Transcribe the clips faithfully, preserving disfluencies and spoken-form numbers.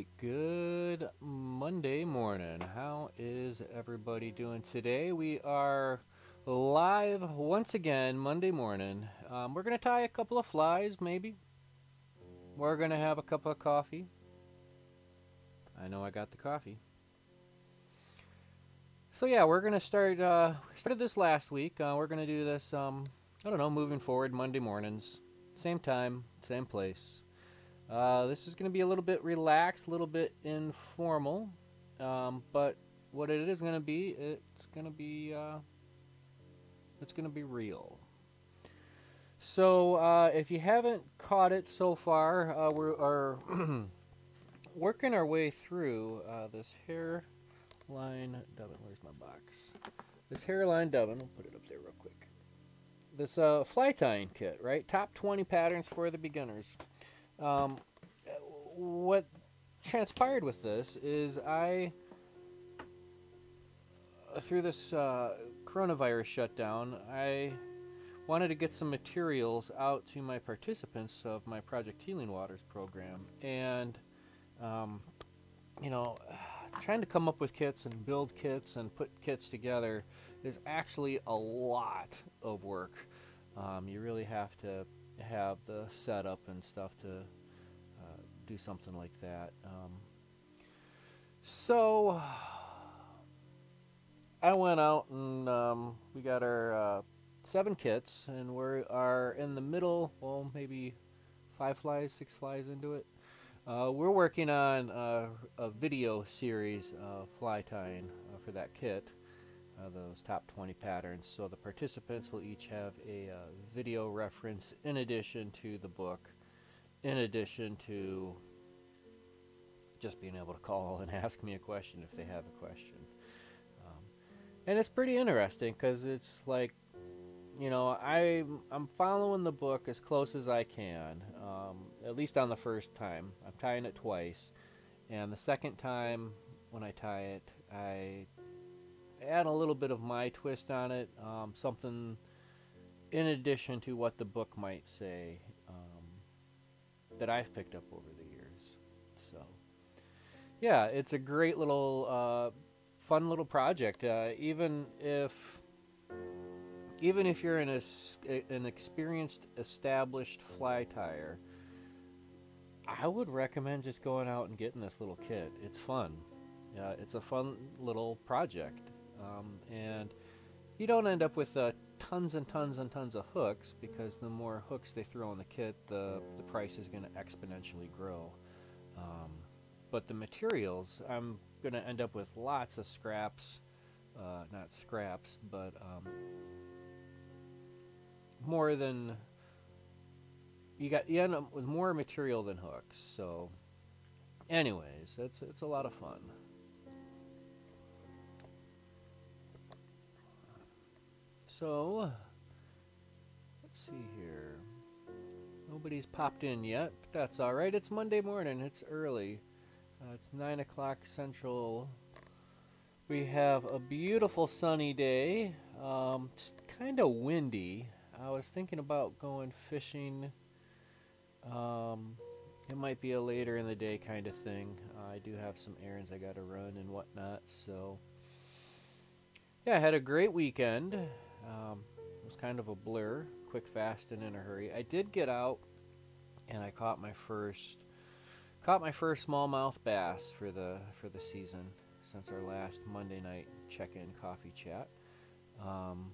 right, good Monday morning. How is everybody doing today? We are live once again Monday morning. Um, we're going to tie a couple of flies, maybe. We're going to have a cup of coffee. I know I got the coffee. So yeah, we're going to start, uh, we started this last week. Uh, we're going to do this, um, I don't know, moving forward Monday mornings. Same time, same place. Uh, this is going to be a little bit relaxed, a little bit informal, um, but what it is going to be, it's going to be, uh, it's going to be real. So uh, if you haven't caught it so far, uh, we are working our way through uh, this hairline dubbing. Where's my box? This hairline dubbing. I'll put it up there real quick. This uh, fly tying kit, right? Top twenty patterns for the beginners. Um, what transpired with this is I, through this uh, coronavirus shutdown, I wanted to get some materials out to my participants of my Project Healing Waters program, and, um, you know, trying to come up with kits and build kits and put kits together is actually a lot of work. Um, you really have to have the setup and stuff to uh, do something like that. Um, so I went out and um, we got our uh, seven kits, and we are in the middle, well, maybe five flies, six flies into it. Uh, we're working on uh, a video series of fly tying uh, for that kit. Uh, those top twenty patterns, so the participants will each have a uh, video reference in addition to the book, in addition to just being able to call and ask me a question if they have a question. Um, and it's pretty interesting because it's like, you know, I, I'm following the book as close as I can, um, at least on the first time. I'm tying it twice, and the second time when I tie it, I add a little bit of my twist on it, um, something in addition to what the book might say, um, that I've picked up over the years. So yeah, it's a great little uh, fun little project. Uh, even if even if you're an, an experienced, established fly tyer, I would recommend just going out and getting this little kit. It's fun. Uh, it's a fun little project. Um, and you don't end up with uh, tons and tons and tons of hooks, because the more hooks they throw in the kit, the, the price is going to exponentially grow. Um, but the materials, I'm going to end up with lots of scraps, uh, not scraps, but um, more than, you got, you end up with more material than hooks. So anyways, it's, it's a lot of fun. So, let's see here. Nobody's popped in yet, but that's all right. It's Monday morning. It's early. Uh, it's nine o'clock Central. We have a beautiful sunny day. Um, it's kind of windy. I was thinking about going fishing. Um, it might be a later in the day kind of thing. Uh, I do have some errands I got to run and whatnot. So, yeah, I had a great weekend. Um, it was kind of a blur, quick, fast, and in a hurry. I did get out, and I caught my first, caught my first smallmouth bass for the for the season since our last Monday night check-in coffee chat. Um,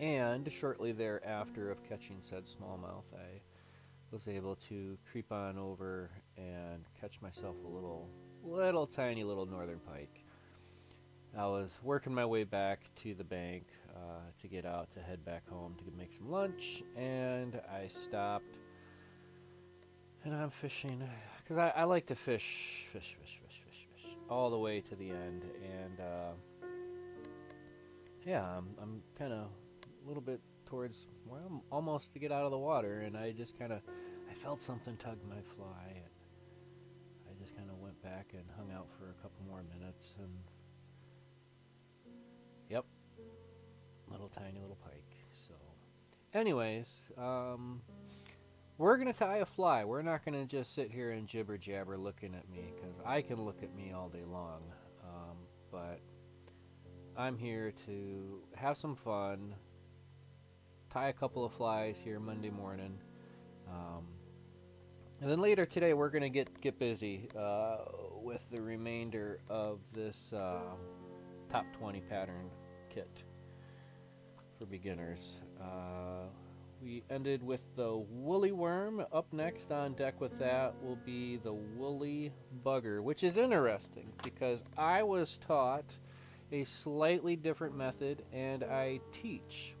and shortly thereafter of catching said smallmouth, I was able to creep on over and catch myself a little. little tiny little northern pike. I was working my way back to the bank uh, to get out to head back home to make some lunch, and I stopped, and I'm fishing because I, I like to fish fish fish fish fish fish all the way to the end, and uh, yeah, I'm, I'm kind of a little bit towards, well, I'm almost to get out of the water, and I just kind of I felt something tug my fly, and back and hung out for a couple more minutes, and yep, little tiny little pike. So Anyways, um, we're going to tie a fly. We're not going to just sit here and jibber jabber looking at me, because I can look at me all day long. Um, but I'm here to have some fun, tie a couple of flies here Monday morning. Um, and then later today we're going to get, get busy uh, with the remainder of this uh, top twenty pattern kit for beginners. Uh, we ended with the woolly worm. Up next on deck with that will be the woolly bugger, which is interesting because I was taught a slightly different method and I teach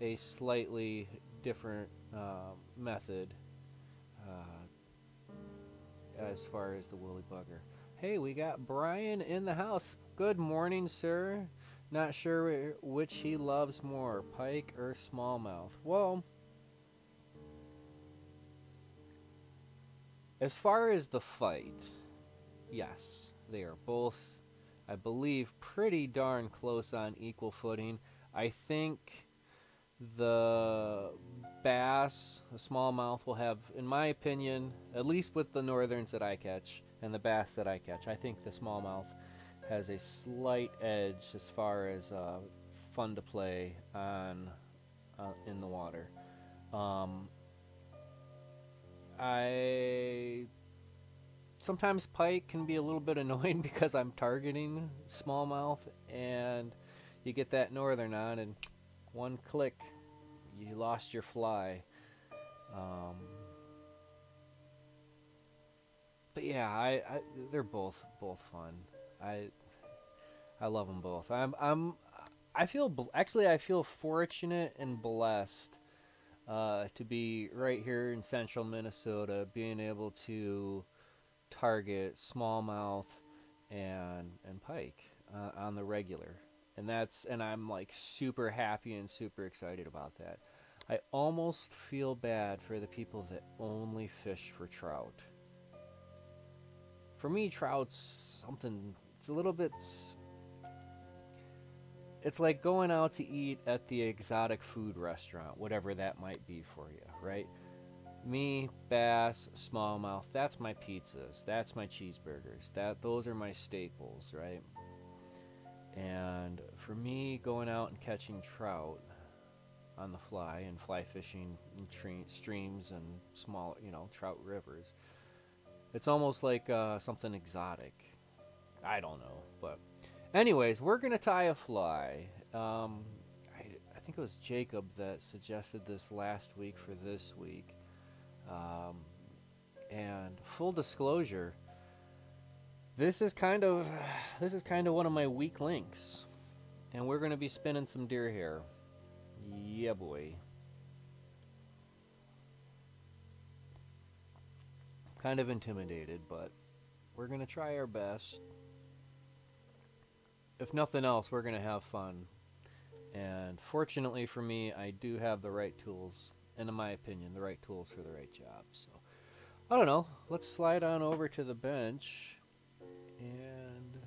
a slightly different uh, method uh, as far as the woolly bugger. Hey, we got Brian in the house. Good morning, sir. Not sure which he loves more, pike or smallmouth. Well, as far as the fight, yes, they are both, I believe, pretty darn close on equal footing. I think the bass, the smallmouth, will have, in my opinion, at least with the northerns that I catch and the bass that I catch, I think the smallmouth has a slight edge as far as uh, fun to play on uh, in the water. Um, I sometimes pike can be a little bit annoying because I'm targeting smallmouth, and you get that northern on, and one click, you lost your fly. Um, but yeah, I, I they're both both fun. I. I love them both. I'm, I'm, I feel, actually I feel fortunate and blessed uh, to be right here in central Minnesota, being able to target smallmouth and, and pike uh, on the regular. And that's, and I'm like super happy and super excited about that. I almost feel bad for the people that only fish for trout. For me, trout's something, it's a little bit... It's like going out to eat at the exotic food restaurant, whatever that might be for you, right? Me, bass, smallmouth, that's my pizzas, that's my cheeseburgers, that those are my staples, right? And for me, going out and catching trout on the fly and fly fishing in streams and small, you know, trout rivers, it's almost like uh, something exotic. I don't know, but... Anyways, we're going to tie a fly. Um, I, I think it was Jacob that suggested this last week for this week. Um, and full disclosure, this is kind of this is kind of one of my weak links. And we're going to be spinning some deer hair. Yeah, boy. Kind of intimidated, but we're going to try our best. If nothing else, we're going to have fun. And fortunately for me, I do have the right tools, and in my opinion, the right tools for the right job. So, I don't know. Let's slide on over to the bench and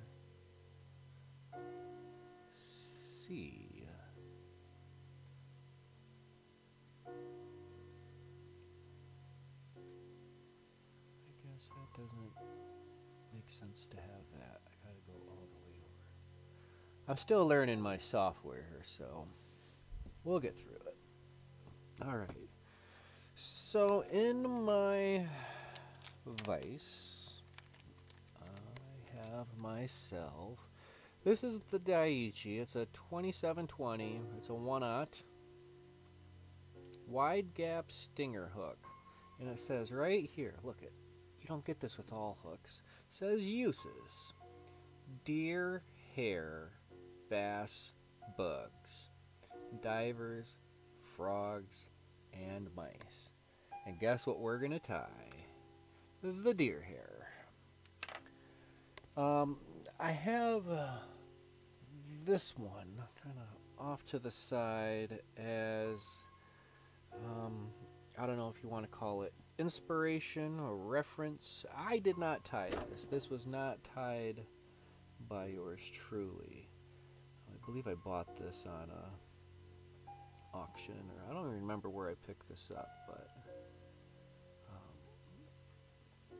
see. I guess that doesn't make sense to have that. I gotta go all the way. I'm still learning my software here, so we'll get through it. Alright. So in my vise, I have myself. This is the Daiichi. It's a twenty-seven twenty. It's a one-aught wide gap stinger hook. And it says right here, look it. You don't get this with all hooks. It says uses. Deer hair, bass, bugs, divers, frogs, and mice. And guess what we're gonna tie? The deer hair. Um, I have uh, this one kind of off to the side as, um, I don't know if you want to call it inspiration or reference. I did not tie this. This was not tied by yours truly. I believe I bought this on a auction, or I don't even remember where I picked this up, but um,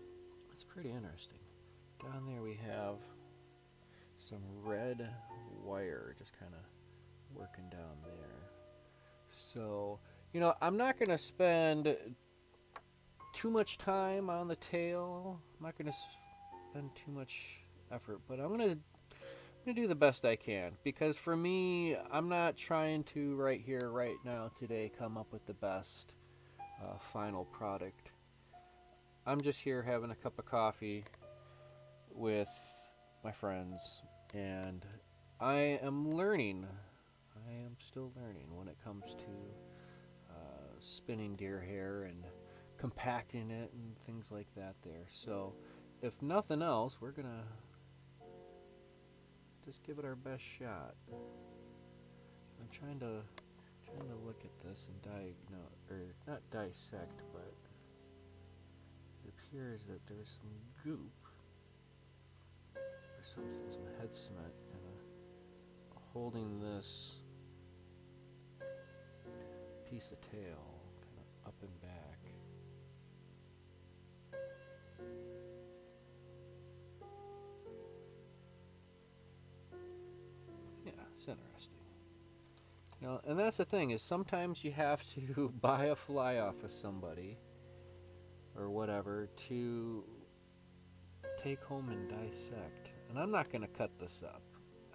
it's pretty interesting. Down there we have some red wire just kind of working down there. So, you know, I'm not going to spend too much time on the tail. I'm not going to spend too much effort, but I'm going to I'm going to do the best I can, because for me, I'm not trying to right here, right now, today, come up with the best uh, final product. I'm just here having a cup of coffee with my friends, and I am learning. I am still learning when it comes to uh, spinning deer hair and compacting it and things like that there. So if nothing else, we're going to just give it our best shot. I'm trying to trying to look at this and diagnose, or not dissect, but it appears that there's some goop or something, some head cement kind of holding this piece of tail kind of up and back. Interesting. You know, and that's the thing, is sometimes you have to buy a fly off of somebody or whatever to take home and dissect. And I'm not going to cut this up.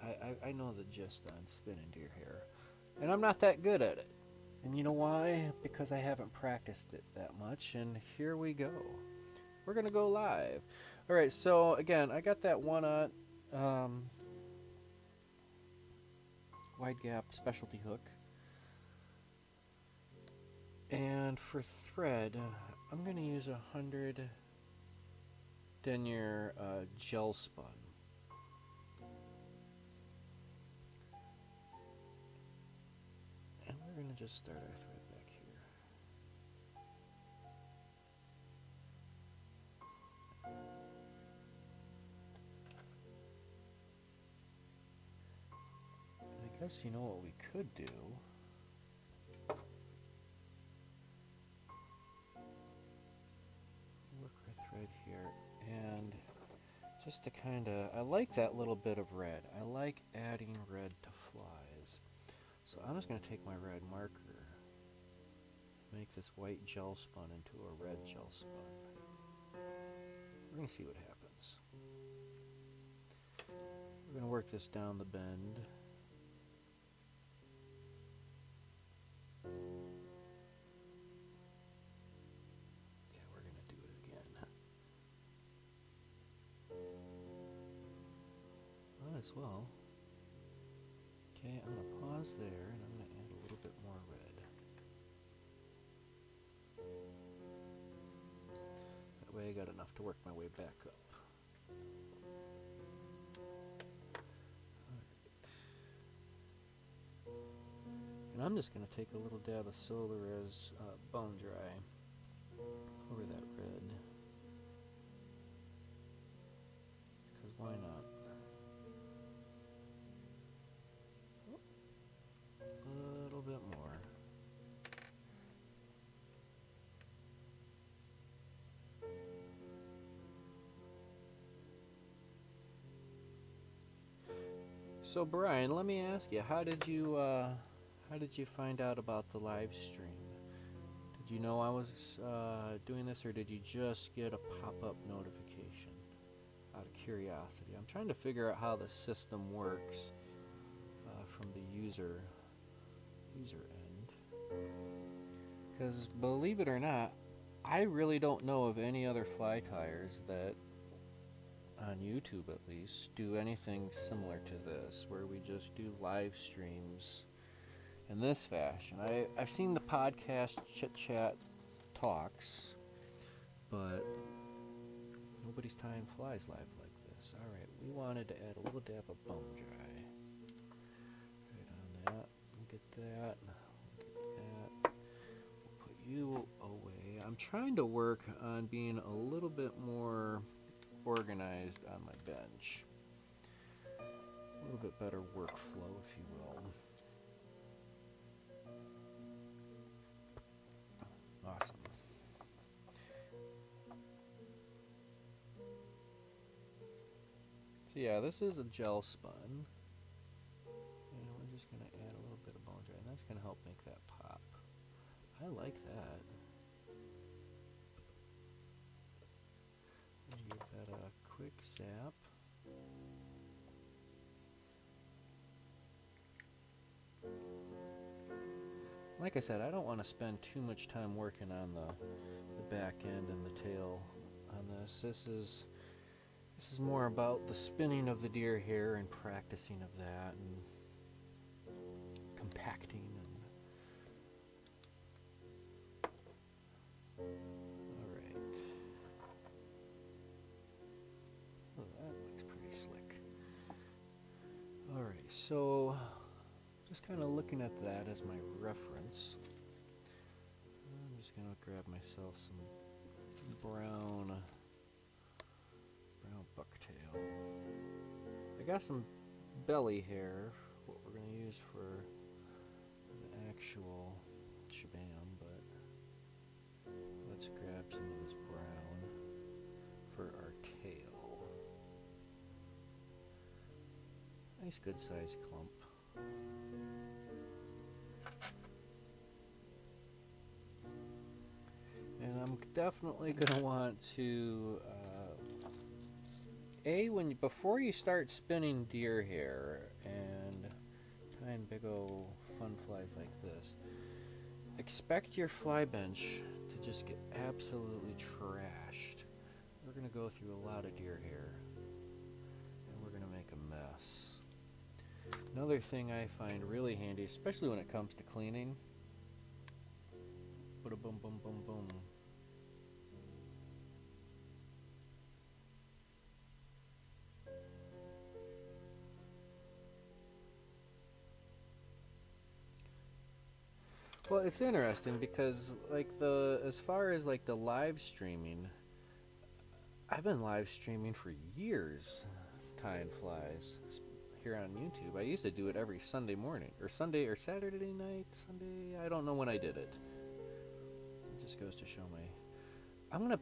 I, I, I know the gist on spinning deer hair, and I'm not that good at it. And you know why? Because I haven't practiced it that much. And here we go. We're going to go live. Alright, so again, I got that one on um, wide gap specialty hook, and for thread I'm going to use a hundred denier uh, gel spun. And we're going to just start our thread back here. I guess you know what we could do. Work our thread here, and just to kind of, I like that little bit of red. I like adding red to flies. So I'm just going to take my red marker, make this white gel spun into a red gel spun. We're going to see what happens. We're going to work this down the bend. As well. Okay, I'm going to pause there, and I'm going to add a little bit more red. That way I got enough to work my way back up. Alright. And I'm just going to take a little dab of Solarez uh, Bone Dry over that red. Because why not? So Brian, let me ask you, how did you uh, how did you find out about the live stream? Did you know I was uh, doing this, or did you just get a pop-up notification out of curiosity? I'm trying to figure out how the system works uh, from the user user end, because believe it or not, I really don't know of any other fly tires that, on YouTube at least, do anything similar to this, where we just do live streams in this fashion. I, I've seen the podcast Chit Chat Talks, but nobody's time flies live like this. Alright, we wanted to add a little dab of bone dry. Right on that. We'll get that. We'll get that. We'll put you away. I'm trying to work on being a little bit more organized on my bench. A little bit better workflow, if you will. yeah, this is a gel spun. And we're just going to add a little bit of bone dry, and that's going to help make that pop. I like that. Give that a quick zap. Like I said, I don't want to spend too much time working on the, the back end and the tail on this. This is this is more about the spinning of the deer hair and practicing of that and compacting. And all right, oh, that looks pretty slick. All right, so. Just kind of looking at that as my reference. I'm just going to grab myself some brown, brown bucktail. I got some belly hair, what we're going to use for an actual shabam, but let's grab some of this brown for our tail. Nice good sized clump. And I'm definitely gonna want to uh, a when you, before you start spinning deer hair and tying big old fun flies like this, expect your fly bench to just get absolutely trashed. We're gonna go through a lot of deer hair and we're gonna make a mess. Another thing I find really handy, especially when it comes to cleaning. Ba-da-boom, boom, boom, boom. Well, it's interesting because, like the, as far as like the live streaming, I've been live streaming for years, tying flies. Here on YouTube. I used to do it every Sunday morning, or Sunday, or Saturday night, Sunday, I don't know when I did it. It just goes to show my... I'm going to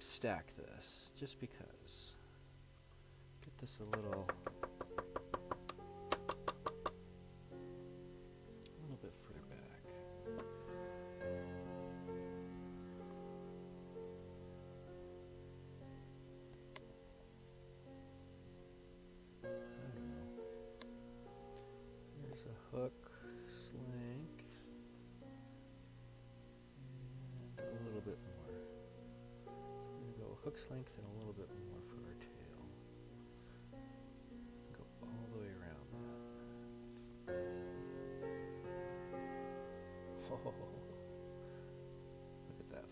stack this, just because. Get this a little... a little bit further back. Hook, slank, and a little bit more. I'm going to go hook, slank, and a little bit more for our tail. Go all the way around that. Oh, look at that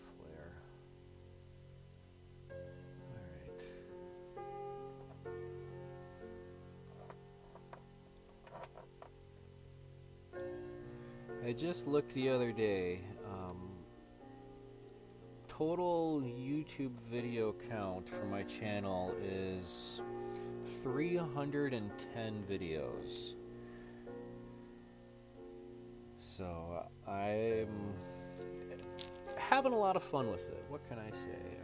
flare. I just looked the other day, um, total YouTube video count for my channel is three hundred ten videos. So I'm having a lot of fun with it. What can I say?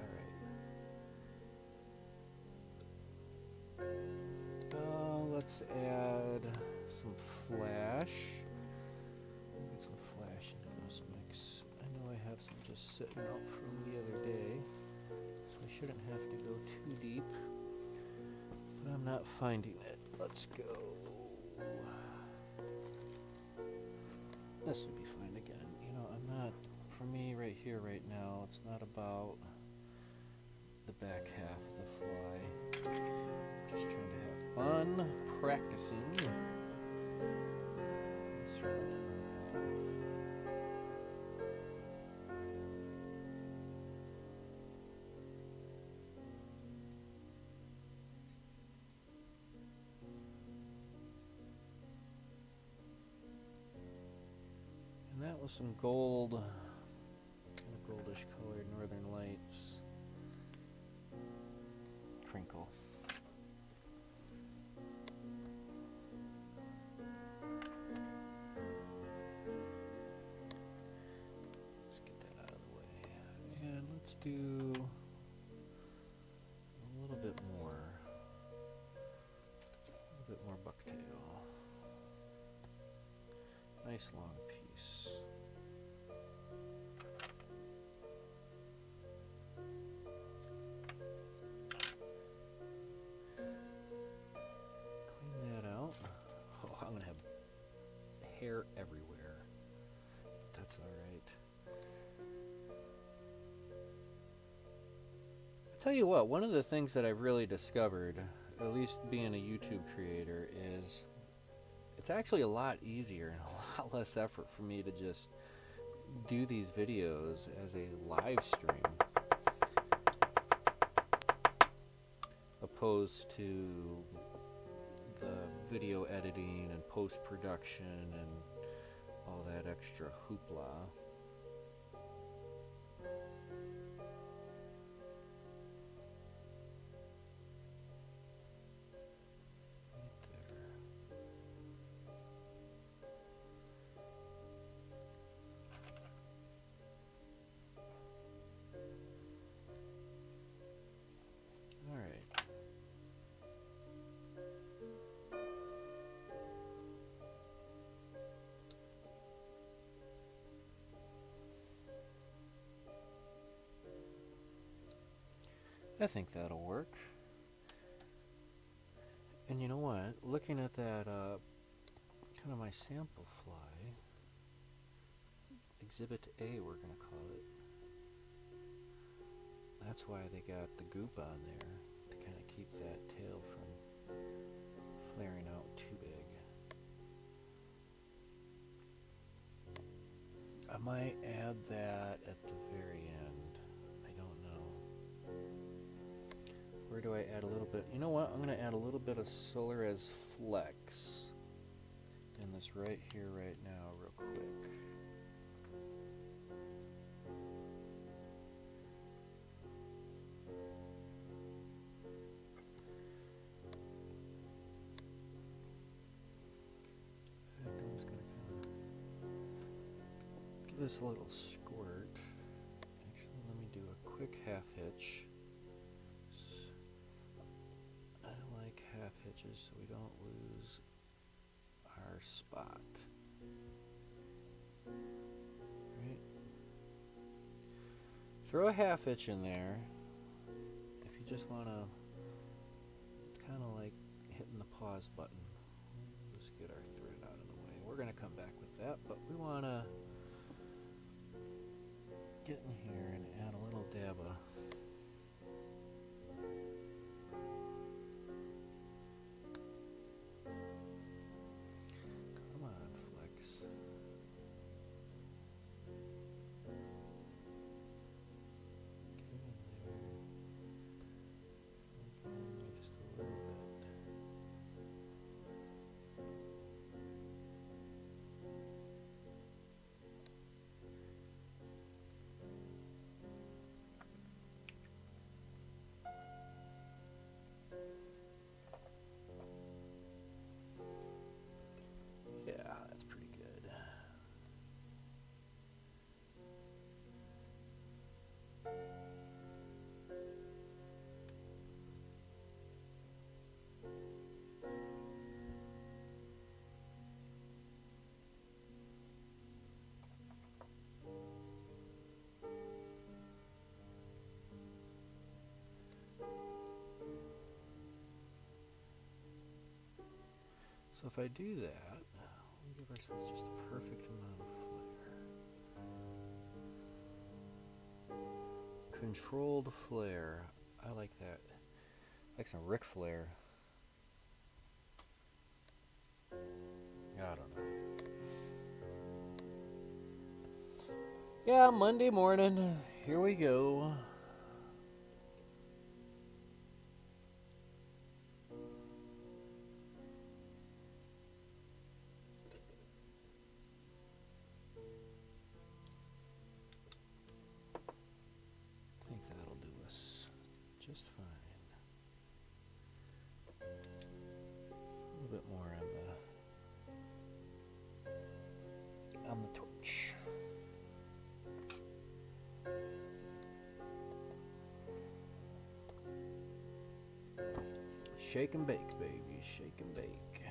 Alright. Uh, let's add some flash. Some just sitting out from the other day, so I shouldn't have to go too deep, but I'm not finding it. Let's go. This would be fine again. You know, I'm not, for me right here, right now, it's not about the back half of the fly. I'm just trying to have fun practicing. That's right. Some gold, kind of goldish colored northern lights, crinkle. Let's get that out of the way, and let's do a little bit more. nice long piece. Clean that out. Oh, I'm gonna have hair everywhere. That's all right. I tell you what, one of the things that I've really discovered, at least being a YouTube creator, is it's actually a lot easier and a lot less effort for me to just do these videos as a live stream opposed to the video editing and post-production and all that extra hoopla. I think that'll work. And you know what? Looking at that, uh, kind of my sample fly, Exhibit A, we're going to call it. That's why they got the goop on there, to kind of keep that tail from flaring out too big. I might add that at the very end. Where do I add a little bit? You know what? I'm going to add a little bit of solar as flex in this right here, right now, real quick. And I'm just going to kind of give this a little squirt. Actually, let me do a quick half hitch. So we don't lose our spot. Right? Throw a half hitch in there if you just want to. It's kind of like hitting the pause button. Let's get our thread out of the way. We're going to come back with that, but we want to get in here and add a little dab of. So if I do that, we'll give ourselves just the perfect amount of flare. Controlled flare. I like that. Like some Ric Flair. I don't know. Yeah, Monday morning. Here we go. Shake and bake, baby. Shake and bake.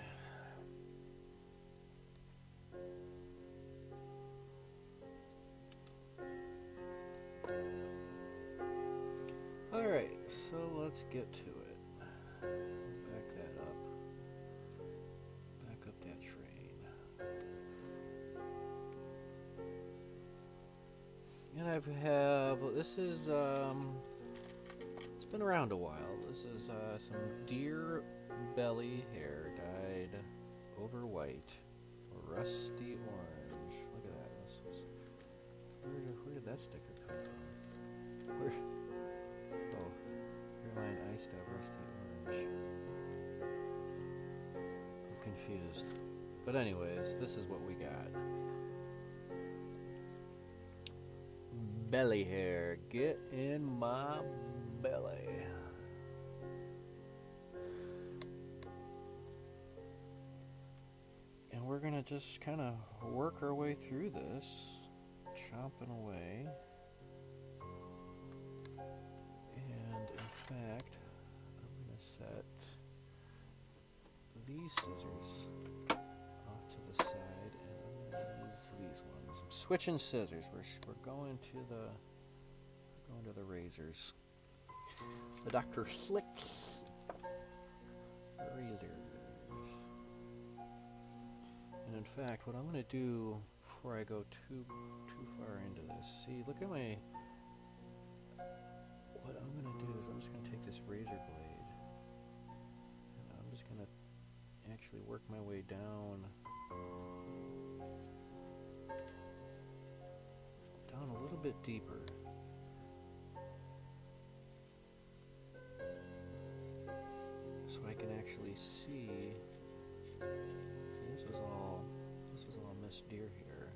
let's get to it. Back that up. Back up that train. And I have, this is, um, it's been around a while. This is uh, some deer belly hair dyed over white, rusty orange. Look at that. This is, where, where did that sticker come from? Where? Oh, Hairline Iced Up Rusty Orange. I'm confused. But anyways, this is what we got. Belly hair. Get in my belly. And we're gonna just kind of work our way through this, chomping away. And in fact, I'm gonna set these scissors off to the side, and I'm gonna use these ones. I'm switching scissors. We're we're going to the we're going to the razors. The Doctor Slicks razor. And in fact, what I'm going to do before I go too too far into this, see, look at my, what I'm going to do is I'm just going to take this razor blade, and I'm just going to actually work my way down, down a little bit deeper. So I can actually see, so this was all this deer hair.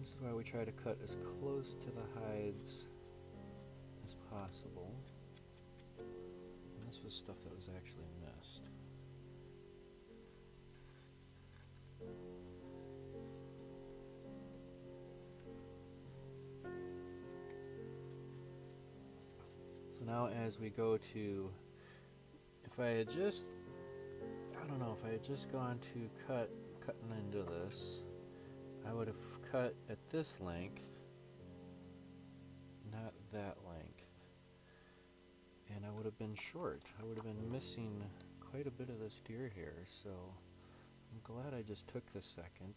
This is why we try to cut as close to the hides as possible. And this was stuff that was actually missed. Now as we go to, if I had just, I don't know, if I had just gone to cut, cutting into this, I would have cut at this length, not that length, and I would have been short. I would have been missing quite a bit of this deer hair, so I'm glad I just took the second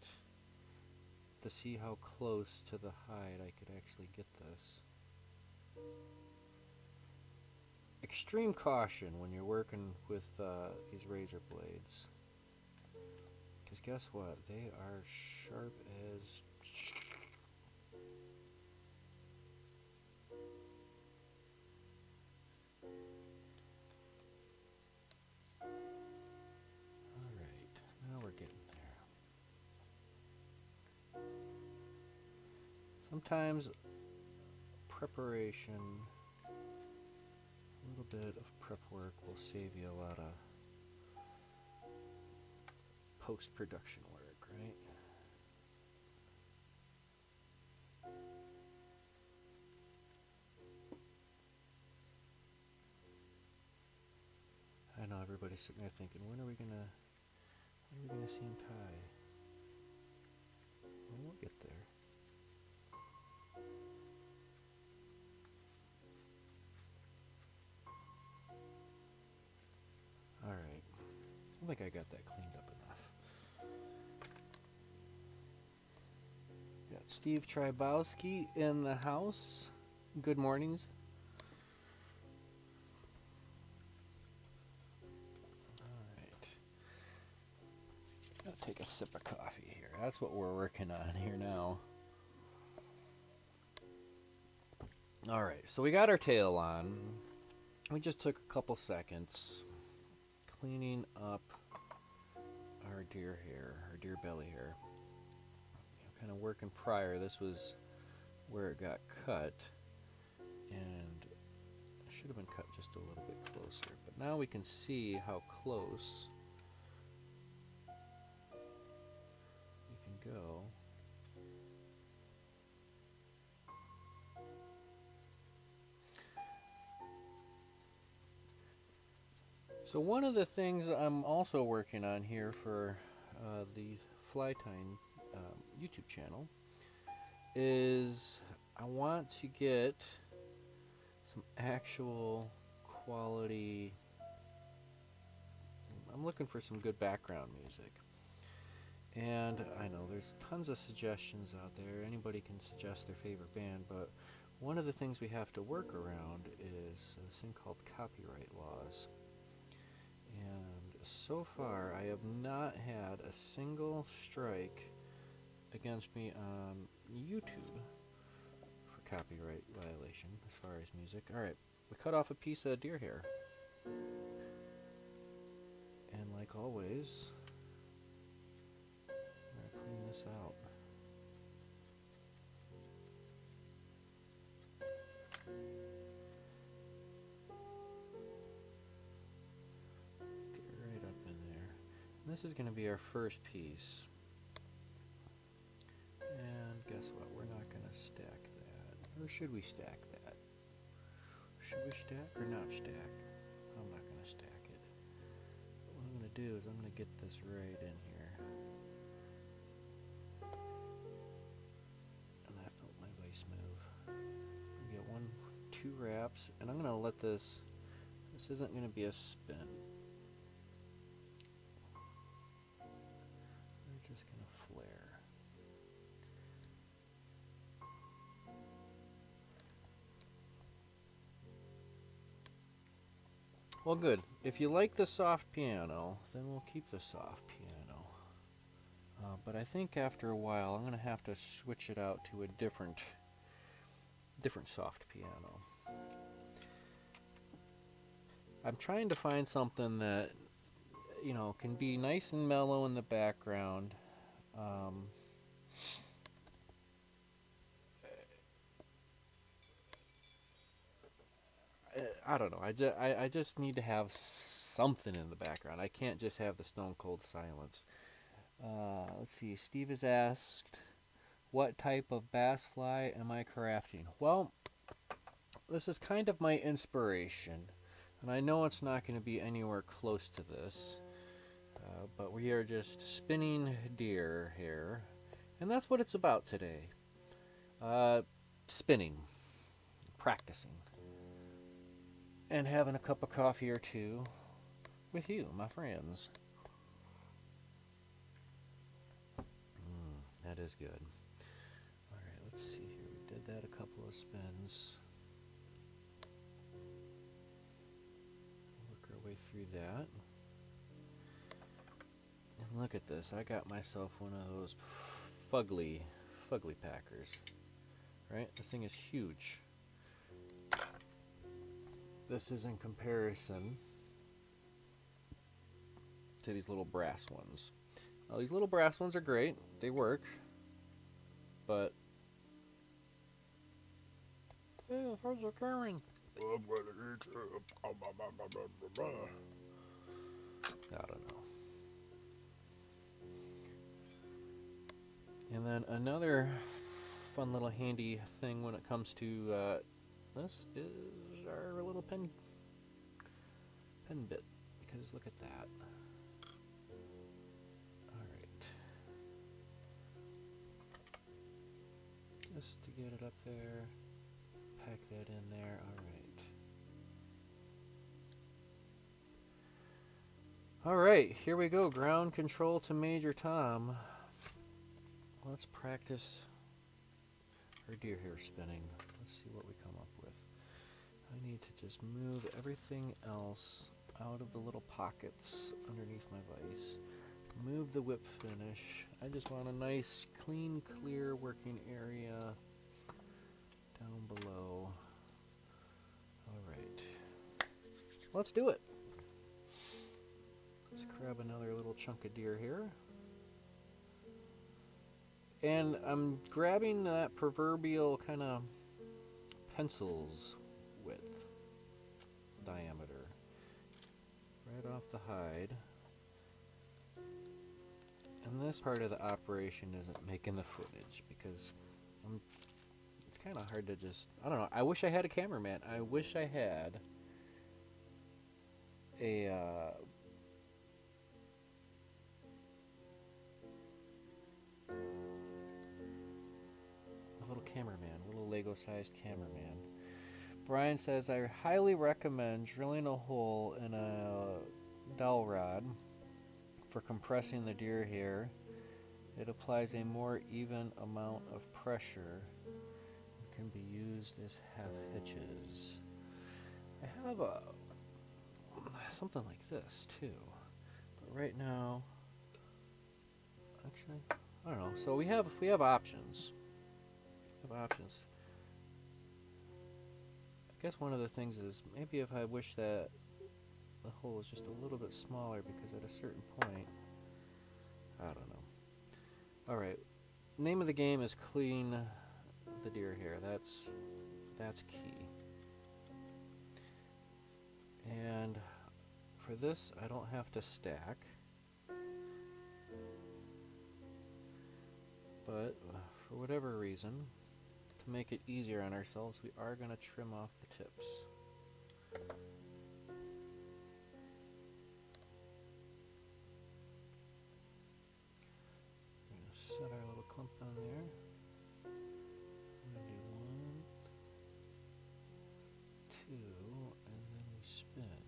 to see how close to the hide I could actually get this. Extreme caution when you're working with uh, these razor blades, because guess what? They are sharp as... Alright, now we're getting there. Sometimes preparation... a little bit of prep work will save you a lot of post-production work, right? I know everybody's sitting there thinking, when are we gonna, when are we gonna see him tie? Well, we'll get there. Alright, I think I got that cleaned up enough. Got Steve Trybowski in the house. Good mornings. Alright. I'll take a sip of coffee here. That's what we're working on here now. Alright, so we got our tail on. We just took a couple seconds. Cleaning up our deer hair, our deer belly hair. I'm kind of working prior. This was where it got cut, and it should have been cut just a little bit closer. But now we can see how close we can go. So one of the things I'm also working on here for uh, the Flytine um, YouTube channel is I want to get some actual quality. I'm looking for some good background music, and I know there's tons of suggestions out there. Anybody can suggest their favorite band, but one of the things we have to work around is this thing called copyright laws. And so far I have not had a single strike against me on YouTube for copyright violation as far as music. Alright, we cut off a piece of deer hair. And like always, I'm going to clean this out. Get right up in there. And this is going to be our first piece. And guess what? We're not going to stack that. Or should we stack that? Should we stack or not stack? I'm not going to stack. Do is I'm going to get this right in here. And I felt my vise move. I get one, two wraps, and I'm going to let this, this isn't going to be a spin. We're just going to flare. Well, good. If you like the soft piano, then we'll keep the soft piano. Uh, but I think after a while, I'm going to have to switch it out to a different, different soft piano. I'm trying to find something that, you know, can be nice and mellow in the background. Um, I don't know. I, ju I, I just need to have something in the background. I can't just have the stone cold silence. Uh, let's see. Steve has asked, what type of bass fly am I crafting? Well, this is kind of my inspiration. And I know it's not going to be anywhere close to this. Uh, but we are just spinning deer hair. And that's what it's about today. Uh, spinning. Practicing. And having a cup of coffee or two with you, my friends. Mm, that is good. Alright, let's see here. We did that a couple of spins. Work our way through that. And look at this. I got myself one of those fugly, fugly packers. Right? This thing is huge. This is in comparison to these little brass ones. Now, these little brass ones are great. They work. But... yeah, how's it going? I'm going to eat you. I don't know. And then another fun little handy thing when it comes to... Uh, this is... our little pen pen bit, because look at that. Alright. Just to get it up there, pack that in there. Alright. Alright, here we go. Ground control to Major Tom. Let's practice our deer hair spinning. Let's see what we come up with. I need to just move everything else out of the little pockets underneath my vise. Move the whip finish. I just want a nice, clean, clear working area down below. Alright. Let's do it! Let's grab another little chunk of deer here. And I'm grabbing that proverbial kind of pencil's width, diameter, right off the hide. And this part of the operation isn't making the footage because I'm, it's kind of hard to just, I don't know, I wish I had a cameraman. I wish I had a, uh, Chicago-sized cameraman. Brian says, I highly recommend drilling a hole in a dowel rod for compressing the deer hair. It applies a more even amount of pressure. It can be used as half hitches. I have a something like this too, but right now, actually, I don't know. So we have we have options. We have options. I guess one of the things is maybe if I wish that the hole is just a little bit smaller, because at a certain point, I don't know. Alright, name of the game is clean the deer hair. That's that's key. And for this, I don't have to stack. But for whatever reason, to make it easier on ourselves, we are going to trim off the tips. Set our little clump on there. I'm going to do one, two, and then we spin.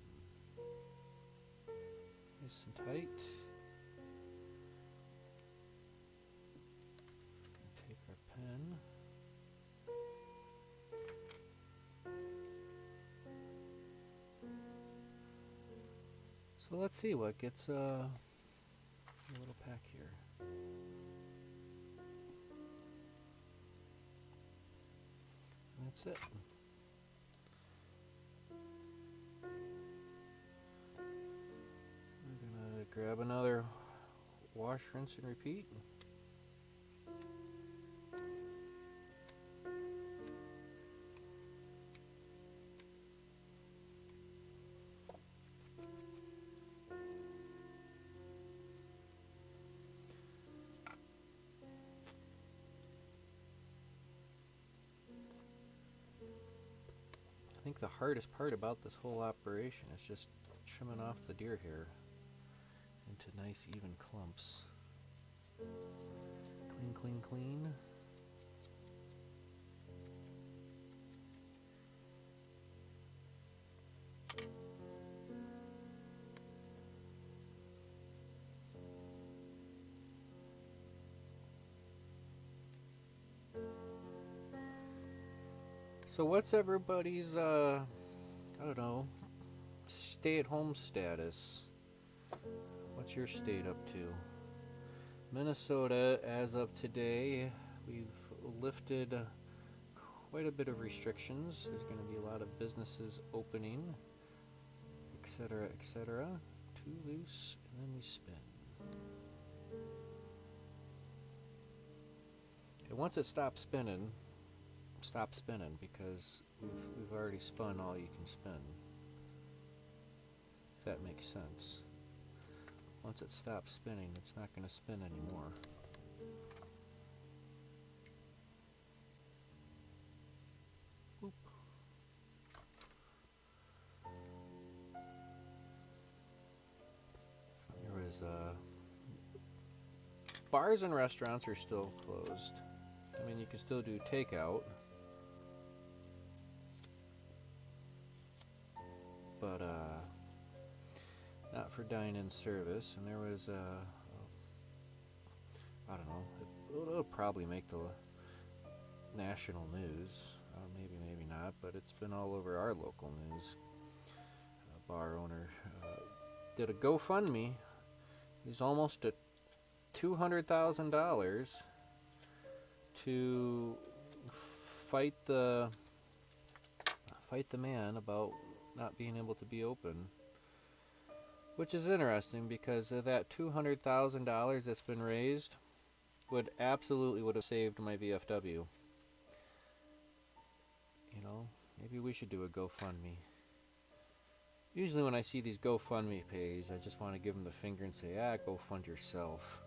Nice and tight. Gonna take our pen. So let's see what gets uh, a little pack here. That's it. I'm gonna grab another wash, rinse, and repeat. The hardest part about this whole operation is just trimming off the deer hair into nice even clumps. Clean, clean, clean. So what's everybody's, uh, I don't know, stay-at-home status? What's your state up to? Minnesota, as of today, we've lifted quite a bit of restrictions. There's going to be a lot of businesses opening, et cetera, et cetera. Too loose, and then we spin. Okay, once it stops spinning, stop spinning, because we've, we've already spun all you can spin, if that makes sense. Once it stops spinning, it's not going to spin anymore. Boop. There was uh, bars and restaurants are still closed. I mean, you can still do takeout, but uh, not for dine-in service. And there was, uh, I don't know, it'll, it'll probably make the national news. Uh, maybe, maybe not, but it's been all over our local news. A bar owner uh, did a GoFundMe. He's almost at two hundred thousand dollars to fight the fight the man about not being able to be open, which is interesting, because of that two hundred thousand dollars that's been raised would absolutely would have saved my V F W. You know, maybe we should do a GoFundMe. Usually when I see these GoFundMe pages, I just want to give them the finger and say, ah, go fund yourself.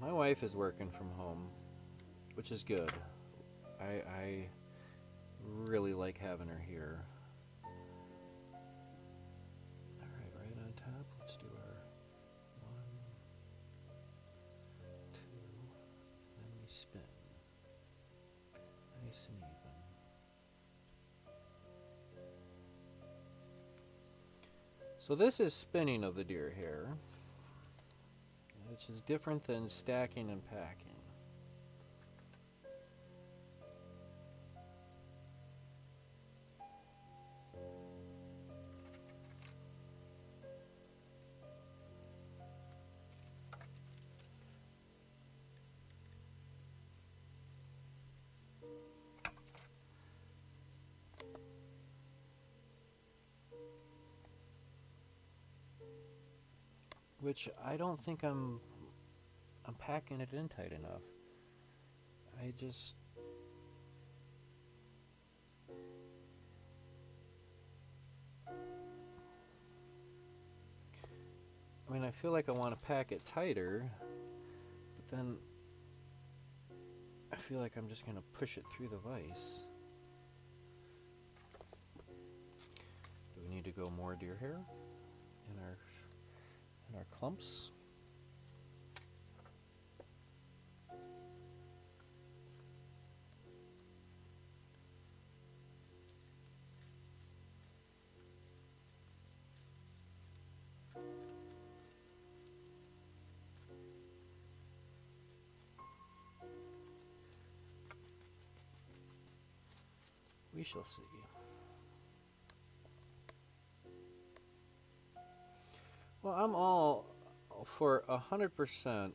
My wife is working from home, which is good. I, I really like having her here. spin. Nice and even. So this is spinning of the deer hair, which is different than stacking and packing. Which I don't think I'm I'm packing it in tight enough. I just I mean I feel like I want to pack it tighter, but then I feel like I'm just gonna push it through the vise. Do we need to go more deer hair in our In our clumps? We shall see. Well, I'm all for one hundred percent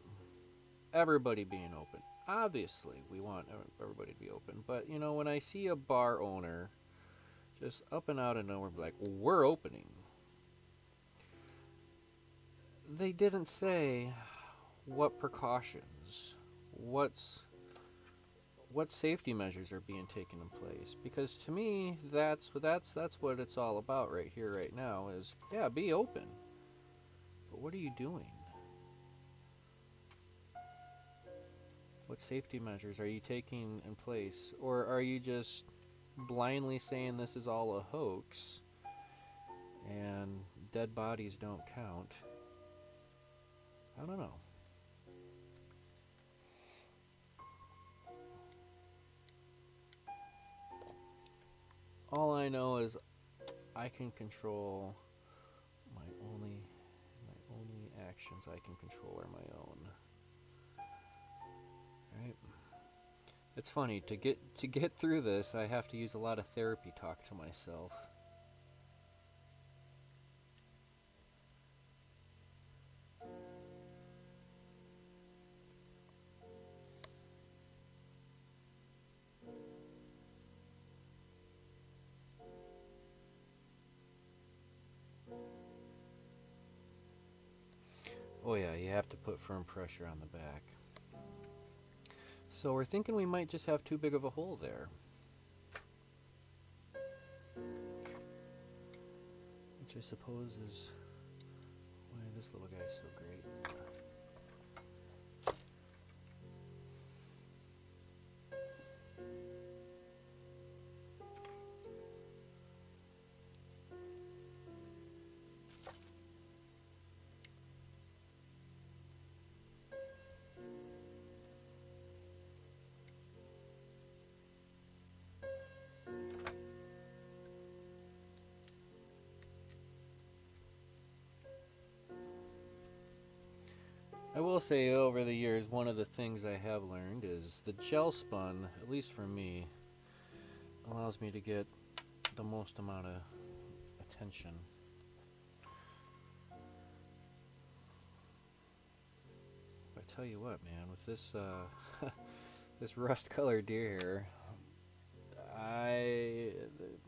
everybody being open. Obviously, we want everybody to be open. But, you know, when I see a bar owner just up and out of nowhere, like, well, we're opening. They didn't say what precautions, what's, what safety measures are being taken in place. Because to me, that's, that's, that's what it's all about right here, right now, is, yeah, be open. What are you doing? What safety measures are you taking in place? Or are you just blindly saying this is all a hoax and dead bodies don't count? I don't know. All I know is I can control my only... Only actions I can control are my own. Right? It's funny, to get to get through this, I have to use a lot of therapy talk to myself. Put firm pressure on the back. So we're thinking we might just have too big of a hole there, which I suppose is why this little guy's so great. I will say, over the years, one of the things I have learned is the gel spun, at least for me, allows me to get the most amount of attention. But I tell you what, man, with this uh, this rust colored deer here, I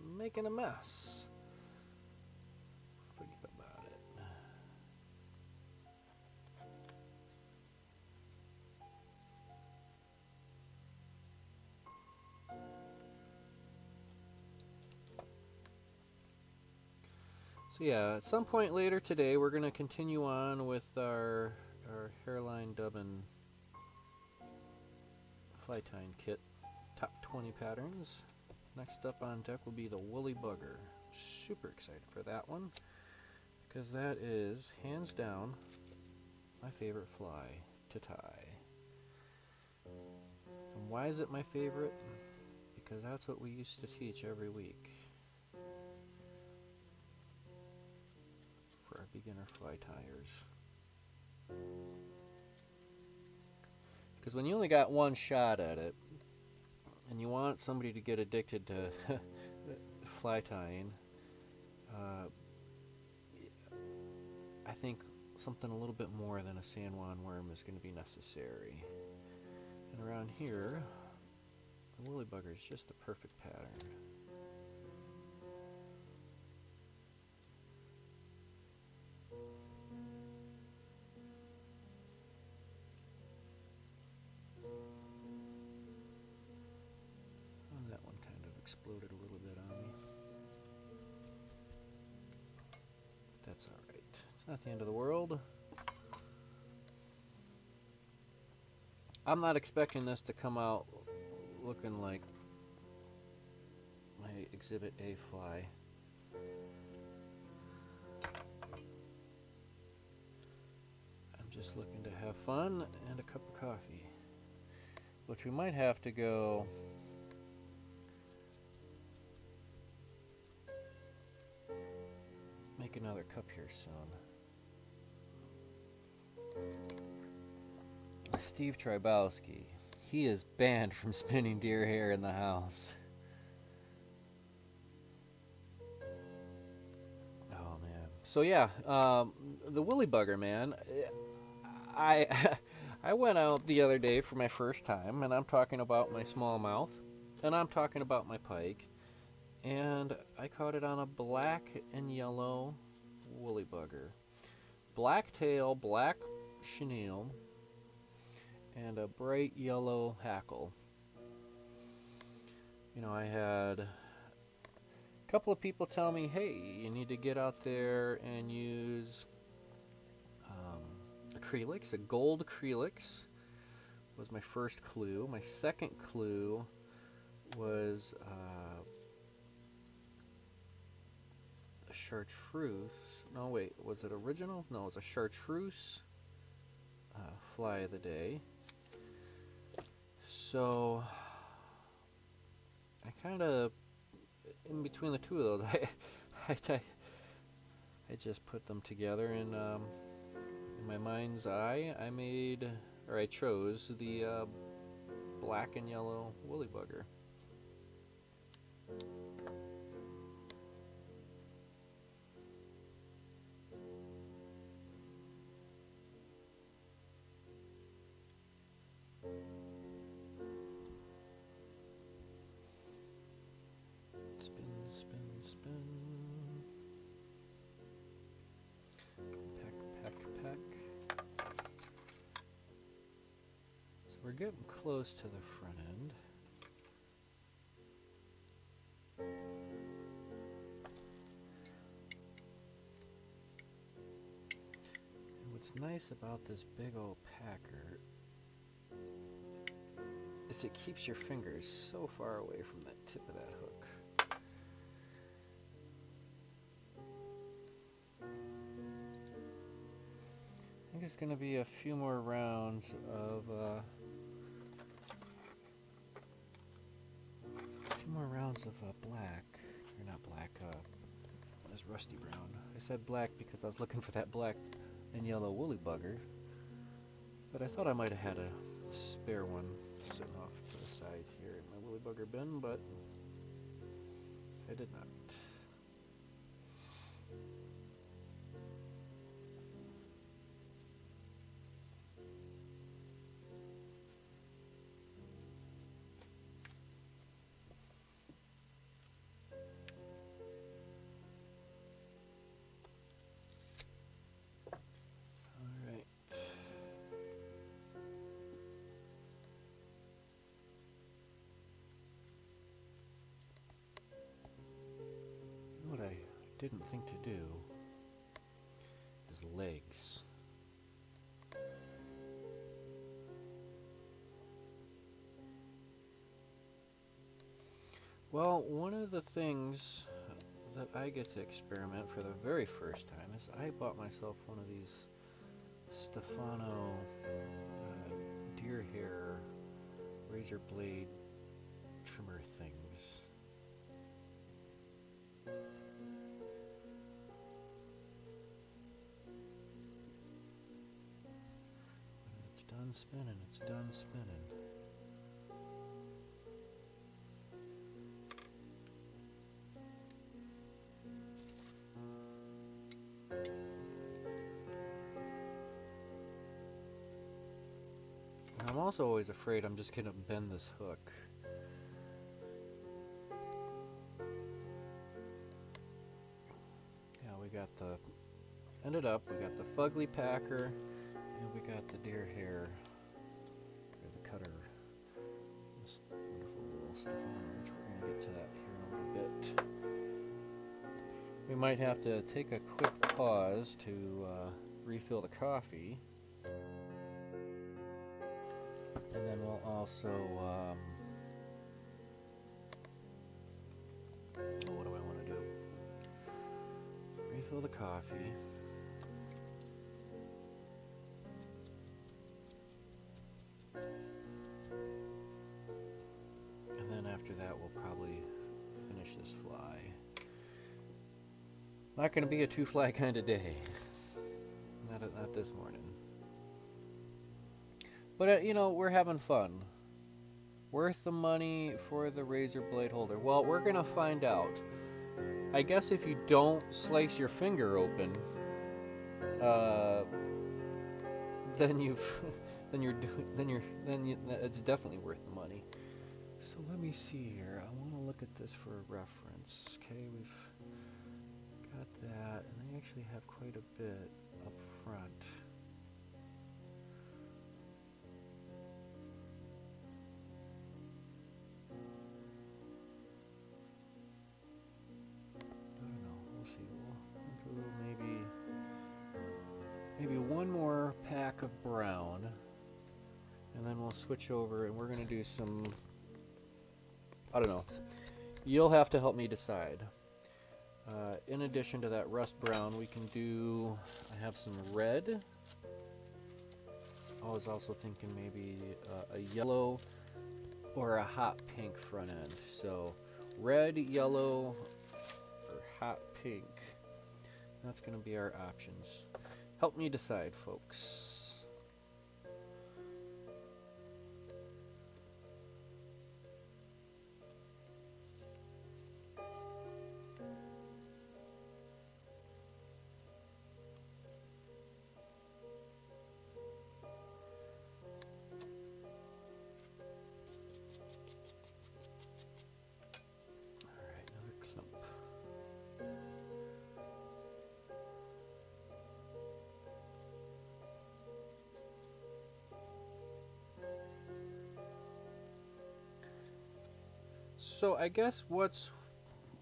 I'm making a mess. So yeah, at some point later today, we're going to continue on with our, our Hairline Dubbing fly tying kit, top twenty patterns. Next up on deck will be the Woolly Bugger. Super excited for that one, because that is, hands down, my favorite fly to tie. Why is it my favorite? Because that's what we used to teach every week for our beginner fly tires. Because when you only got one shot at it, and you want somebody to get addicted to fly tying, uh, I think something a little bit more than a San Juan worm is going to be necessary. And around here, the woolly bugger is just the perfect pattern. Exploded a little bit on me. That's alright. It's not the end of the world. I'm not expecting this to come out looking like my Exhibit A fly. I'm just looking to have fun and a cup of coffee. Which we might have to go... another cup here soon. Steve Trybowski, he is banned from spinning deer hair in the house. Oh man. So yeah, um, the woolly bugger, man. I I went out the other day for my first time, and I'm talking about my smallmouth, and I'm talking about my pike, and I caught it on a black and yellow woolly bugger. Black tail, black chenille, and a bright yellow hackle. You know, I had a couple of people tell me, hey, you need to get out there and use um, acrylics. A gold acrylics was my first clue. My second clue was uh, a chartreuse. No, wait, was it original? No, it was a chartreuse uh, fly of the day. So I kind of, in between the two of those, I, I, I, I just put them together, and um, in my mind's eye, I made, or I chose the uh, black and yellow woolly bugger. Getting close to the front end. And what's nice about this big old packer is it keeps your fingers so far away from the tip of that hook. I think it's going to be a few more rounds of uh, more rounds of uh, black, or not black, uh, that's rusty brown. I said black because I was looking for that black and yellow woolly bugger, but I thought I might have had a spare one sitting off to the side here in my woolly bugger bin, but I did not. Didn't think to do is legs. Well, one of the things that I get to experiment for the very first time is I bought myself one of these Stefano uh, deer hair razor razor blade trimmer things. When it's done spinning, it's done spinning. I'm also always afraid I'm just gonna bend this hook. Yeah, we got the, ended up, we got the fugly packer, and we got the deer hair, or the cutter. This wonderful little stuff on which we're gonna get to that here in a little bit. We might have to take a quick pause to uh, refill the coffee. And then we'll also, um, oh, what do I want to do? Refill the coffee. And then after that, we'll probably finish this fly. Not going to be a two-fly kind of day. Not, not this morning. But, uh, you know, we're having fun. Worth the money for the razor blade holder? Well, we're going to find out. I guess if you don't slice your finger open, uh, then you've, then you're doing, then you're, then you, it's definitely worth the money. So let me see here. I want to look at this for a reference. Okay, we've got that, and they actually have quite a bit up front. Maybe one more pack of brown, and then we'll switch over and we're going to do some, I don't know, you'll have to help me decide. Uh, in addition to that rust brown, we can do, I have some red. I was also thinking maybe uh, a yellow or a hot pink front end. So red, yellow, or hot pink. That's going to be our options. Help me decide, folks. Alright, another clump. So I guess what's,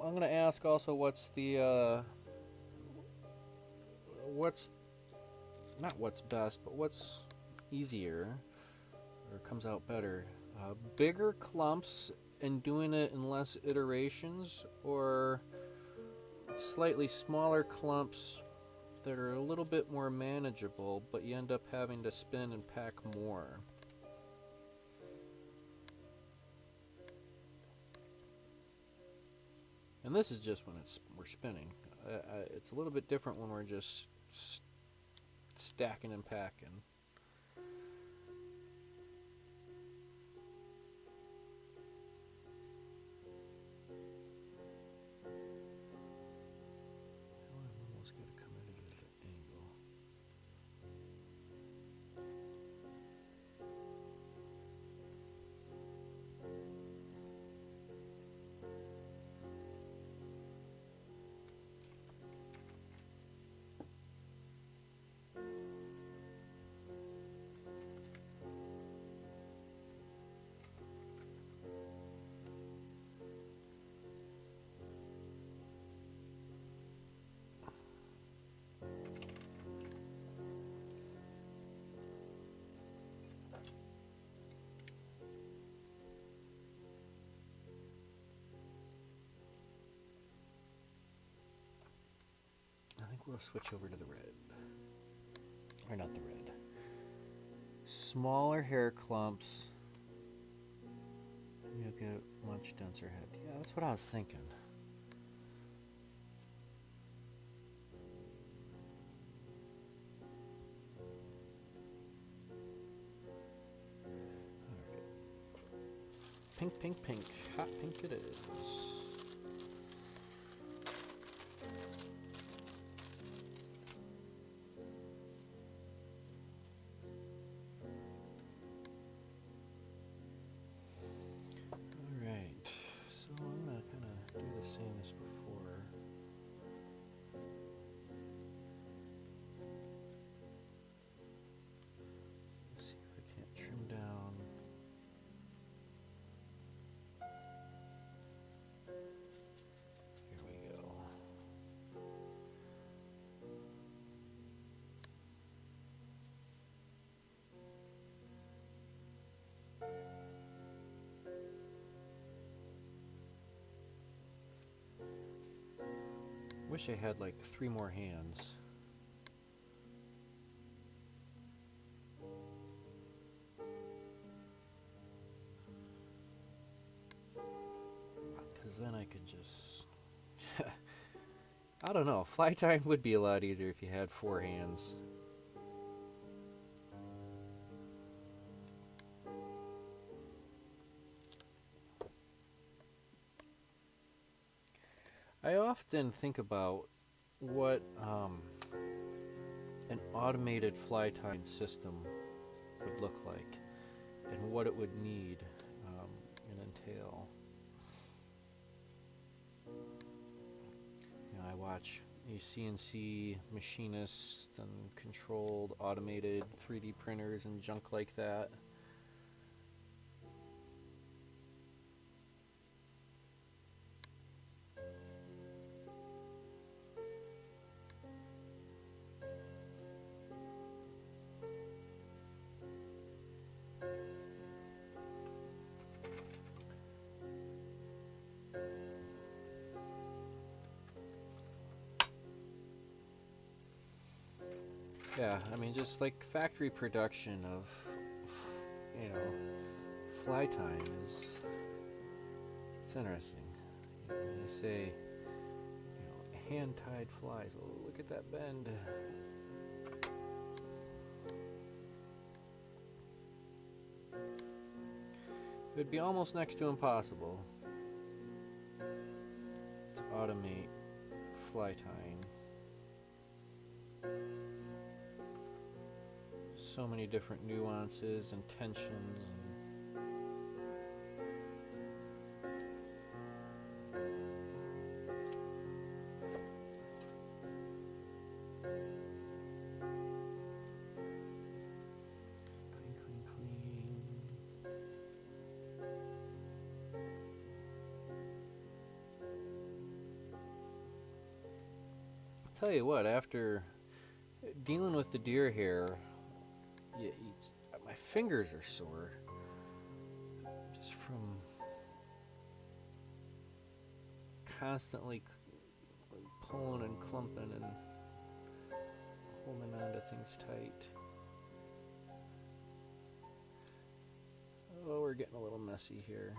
I'm going to ask also what's the, uh, what's, not what's best, but what's easier or comes out better. Uh, bigger clumps and doing it in less iterations, or slightly smaller clumps that are a little bit more manageable, but you end up having to spin and pack more. And this is just when it's we're spinning. Uh, it's a little bit different when we're just st stacking and packing. We'll switch over to the red, or not the red, smaller hair clumps, like a much denser head. Yeah, that's what I was thinking. Alright. Pink, pink, pink. Hot pink it is. I wish I had like three more hands. Because then I could just... I don't know, fly time would be a lot easier if you had four hands. Often think about what um, an automated fly tying system would look like and what it would need um, and entail. You know, I watch you C N C machinists and controlled automated three D printers and junk like that. Yeah, I mean, just like factory production of, you know, fly time is, it's interesting. You know, they say, you know, hand-tied flies. Oh, look at that bend. It would be almost next to impossible to automate fly tying. So many different nuances and tensions. I'll tell you what, after dealing with the deer hair, Yeah, my fingers are sore just from constantly pulling and clumping and holding on to things tight. Oh, we're getting a little messy here.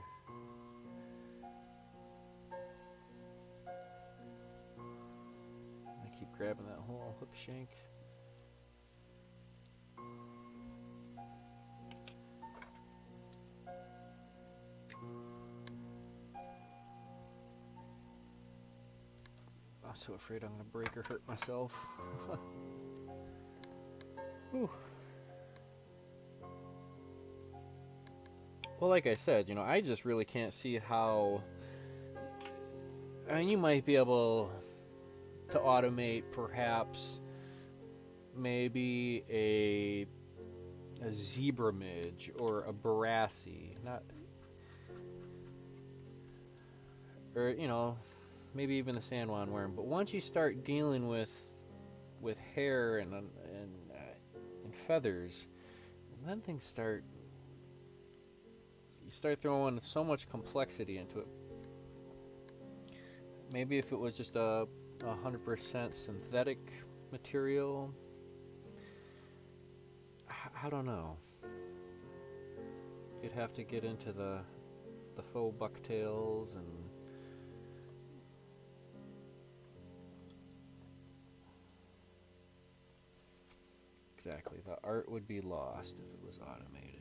I keep grabbing that whole hook shank. So afraid I'm gonna break or hurt myself. Whew. Well, like I said, you know, I just really can't see how. I mean, you might be able to automate, perhaps, maybe a a zebra midge or a brassy, not, or you know. Maybe even the San Juan worm, but once you start dealing with with hair and and, uh, and feathers, and then things start. You start throwing so much complexity into it. Maybe if it was just a one hundred percent synthetic material, I, I don't know. You'd have to get into the the faux bucktails and exactly, the art would be lost if it was automated.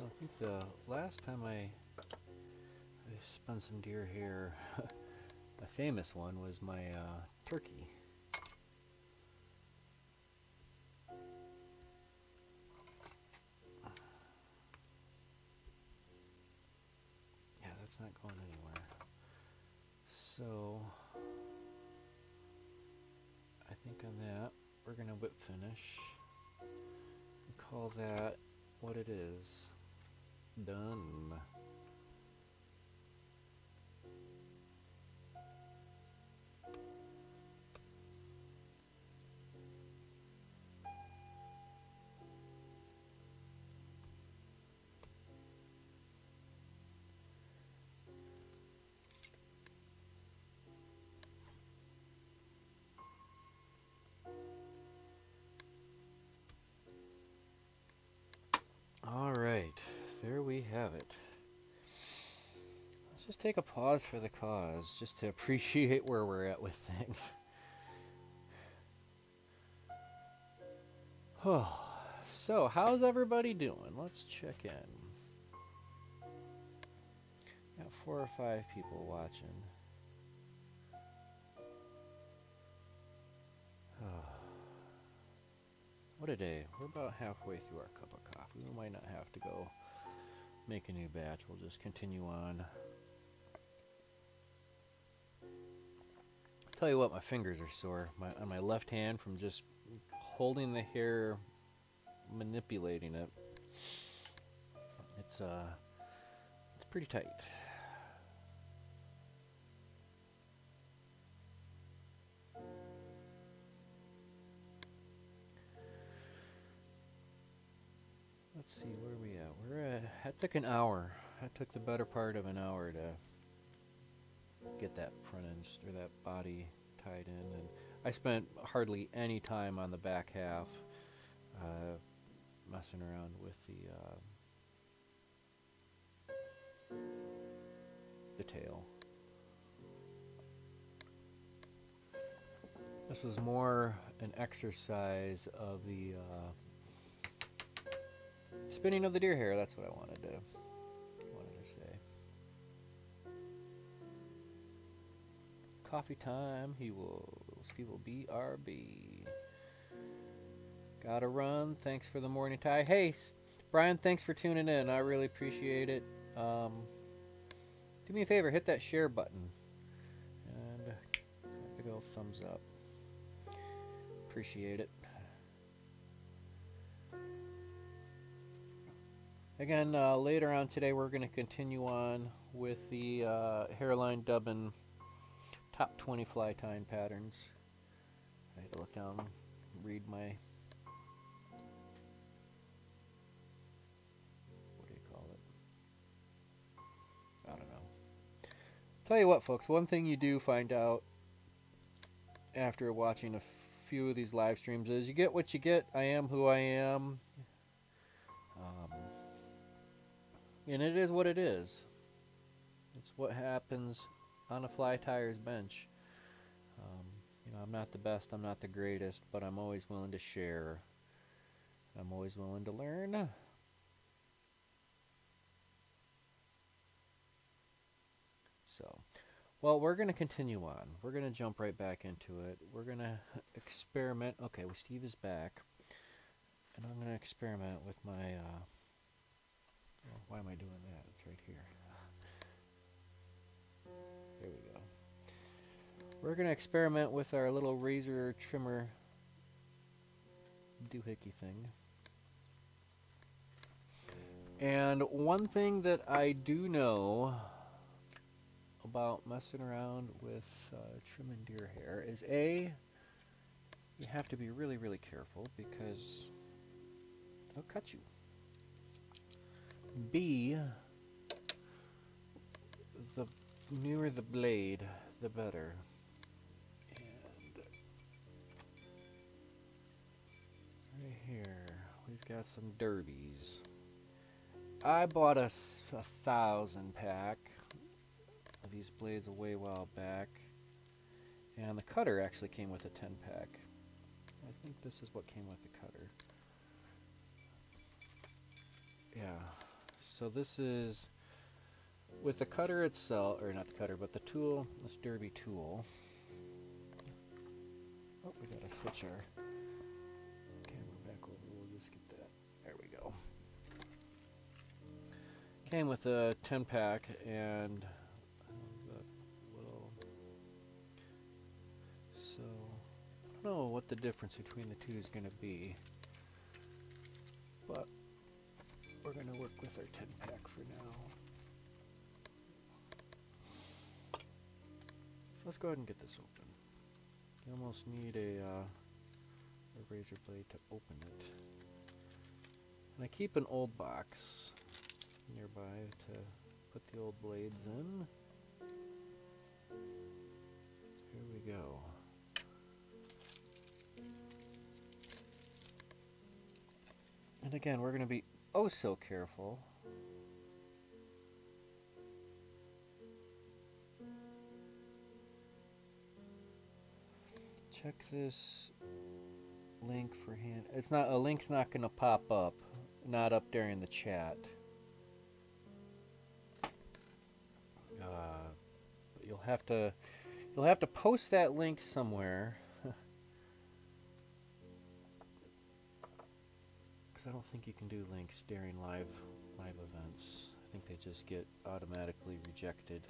I think the last time I, I spun some deer hair, the famous one was my uh, turkey. Yeah, that's not going anywhere. So, I think on that, we're going to whip finish and call that what it is. Done. All right. There we have it. Let's just take a pause for the cause, just to appreciate where we're at with things. Oh, so how's everybody doing? Let's check in. Got four or five people watching. Oh, what a day. We're about halfway through our cup of coffee. We might not have to go make a new batch. We'll just continue on. I'll tell you what, my fingers are sore. My, on my left hand from just holding the hair, manipulating it. It's uh, it's pretty tight. Let's see, where are we at? We're at, that took an hour. That took the better part of an hour to get that front end, or that body tied in. And I spent hardly any time on the back half uh, messing around with the, uh, the tail. This was more an exercise of the... Uh, spinning of the deer hair, that's what I wanted to wanted to say. Coffee time, he will he will B R B. Gotta run. Thanks for the morning tie. Hey, Brian, thanks for tuning in. I really appreciate it. Um, do me a favor, hit that share button. And big old thumbs up. Appreciate it. Again, uh, later on today, we're going to continue on with the uh, Hairline Dubbing top twenty fly tying patterns. I had to look down and read my, what do you call it? I don't know. Tell you what, folks, one thing you do find out after watching a few of these live streams is you get what you get. I am who I am. Um... And it is what it is. It's what happens on a fly tier's bench. Um, you know, I'm not the best, I'm not the greatest, but I'm always willing to share. I'm always willing to learn. So, well, we're going to continue on. We're going to jump right back into it. We're going to experiment. Okay, well, Steve is back. And I'm going to experiment with my... Uh, Why am I doing that? It's right here. There we go. We're going to experiment with our little razor trimmer doohickey thing. And one thing that I do know about messing around with uh, trimming deer hair is A, you have to be really, really careful because they'll cut you. B, the nearer the blade, the better. And right here, we've got some derbies. I bought a, a thousand pack of these blades a way while back, and the cutter actually came with a ten pack. I think this is what came with the cutter. Yeah. So this is with the cutter itself, or not the cutter, but the tool, this derby tool. Oh, we gotta switch our camera back over. We'll just get that. There we go. Came with a ten pack and a little. So I don't know what the difference between the two is gonna be, but we're going to work with our ten pack for now. So let's go ahead and get this open. You almost need a, uh, a razor blade to open it. And I keep an old box nearby to put the old blades in. Here we go. And again, we're going to be oh so careful. Check this link for hand. It's not a link's not going to pop up, not up there in the chat. Uh, but you'll have to you'll have to post that link somewhere. I don't think you can do links during live live events. I think they just get automatically rejected.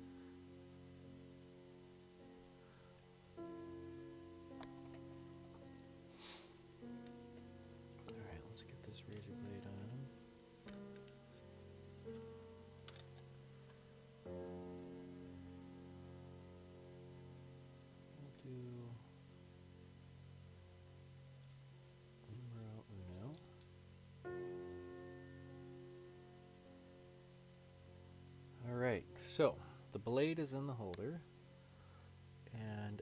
Alright, let's get this razor blade on. So, the blade is in the holder, and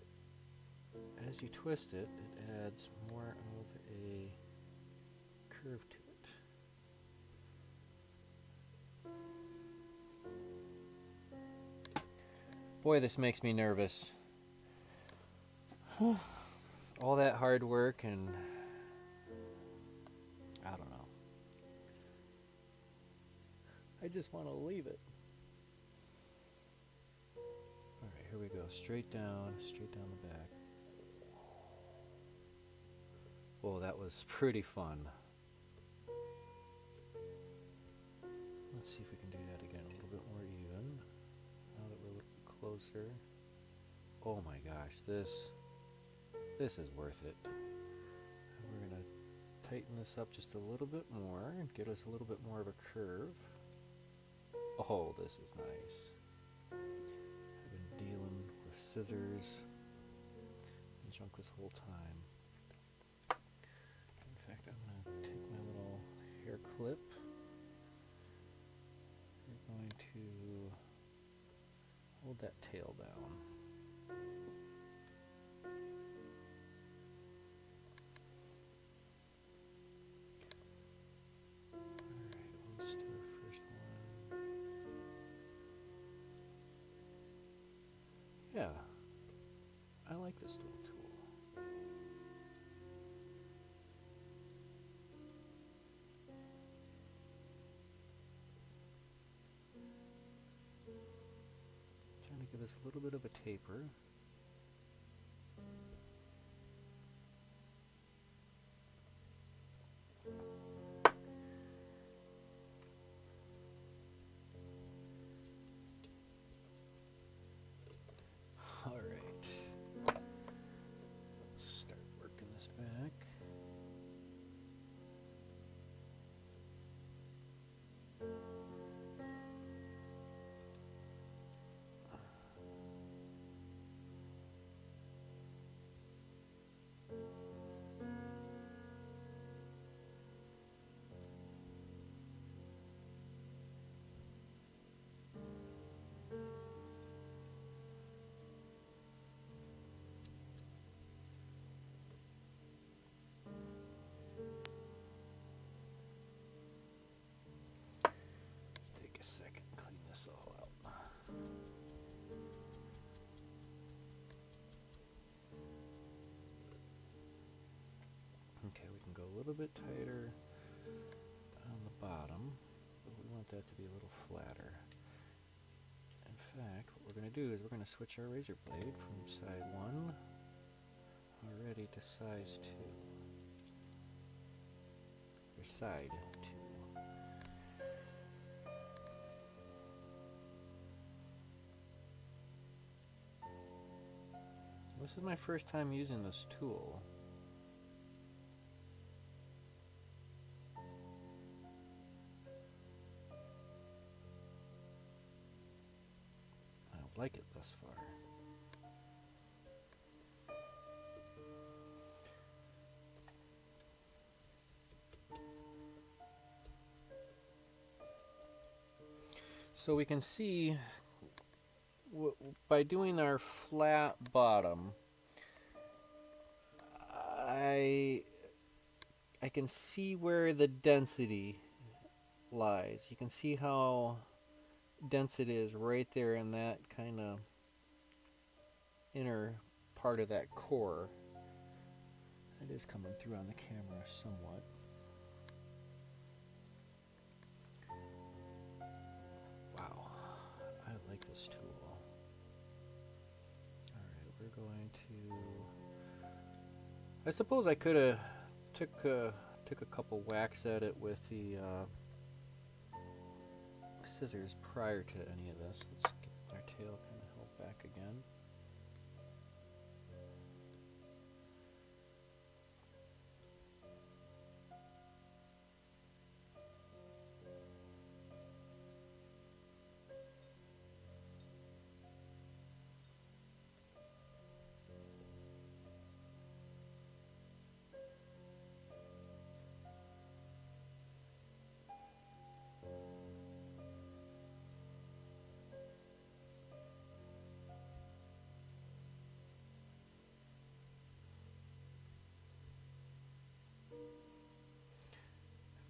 as you twist it, it adds more of a curve to it. Boy, this makes me nervous. All that hard work and I don't know. I just want to leave it. Here we go, straight down, straight down the back. Whoa, that was pretty fun. Let's see if we can do that again, a little bit more even. Now that we're looking closer. Oh my gosh, this, this is worth it. We're gonna tighten this up just a little bit more and get us a little bit more of a curve. Oh, this is nice. Dealing with scissors and junk this whole time. In fact, I'm going to take my little hair clip. We're going to hold that tail down. Yeah, I like this little tool. Trying to give us a little bit of a taper. little bit tighter on the bottom, but we want that to be a little flatter. In fact, what we're going to do is we're going to switch our razor blade from side one already to size two, or side two. This is my first time using this tool. I don't like it thus far. So we can see W by doing our flat bottom, I I can see where the density lies. You can see how dense it is right there in that kind of inner part of that core. It is coming through on the camera somewhat. Wow, I like this tool. Going to, I suppose I could have took a, took a couple whacks at it with the uh, scissors prior to any of this. Let's get our tail kind of held back again.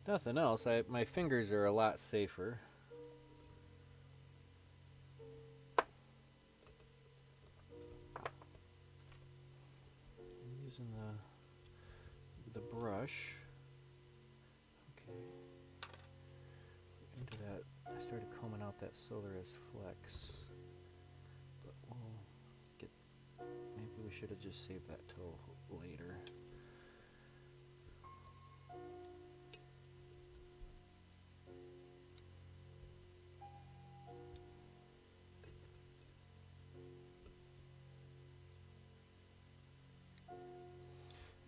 Nothing else, I, my fingers are a lot safer. I'm using the, the brush. Okay. Into that, I started combing out that Solaris Flex. But we'll get, maybe we should have just saved that till later.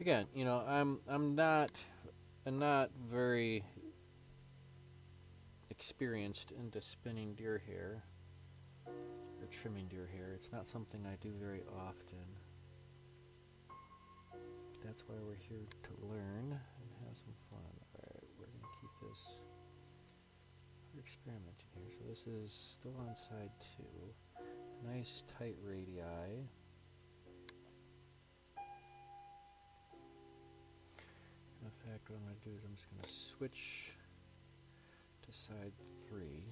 Again, you know, I'm I'm not I'm not very experienced into spinning deer hair or trimming deer hair. It's not something I do very often. That's why we're here to learn and have some fun. All right, we're gonna keep this. We're experimenting here, so this is still on side two. Nice tight radii. In fact, what I'm going to do is I'm just going to switch to side three.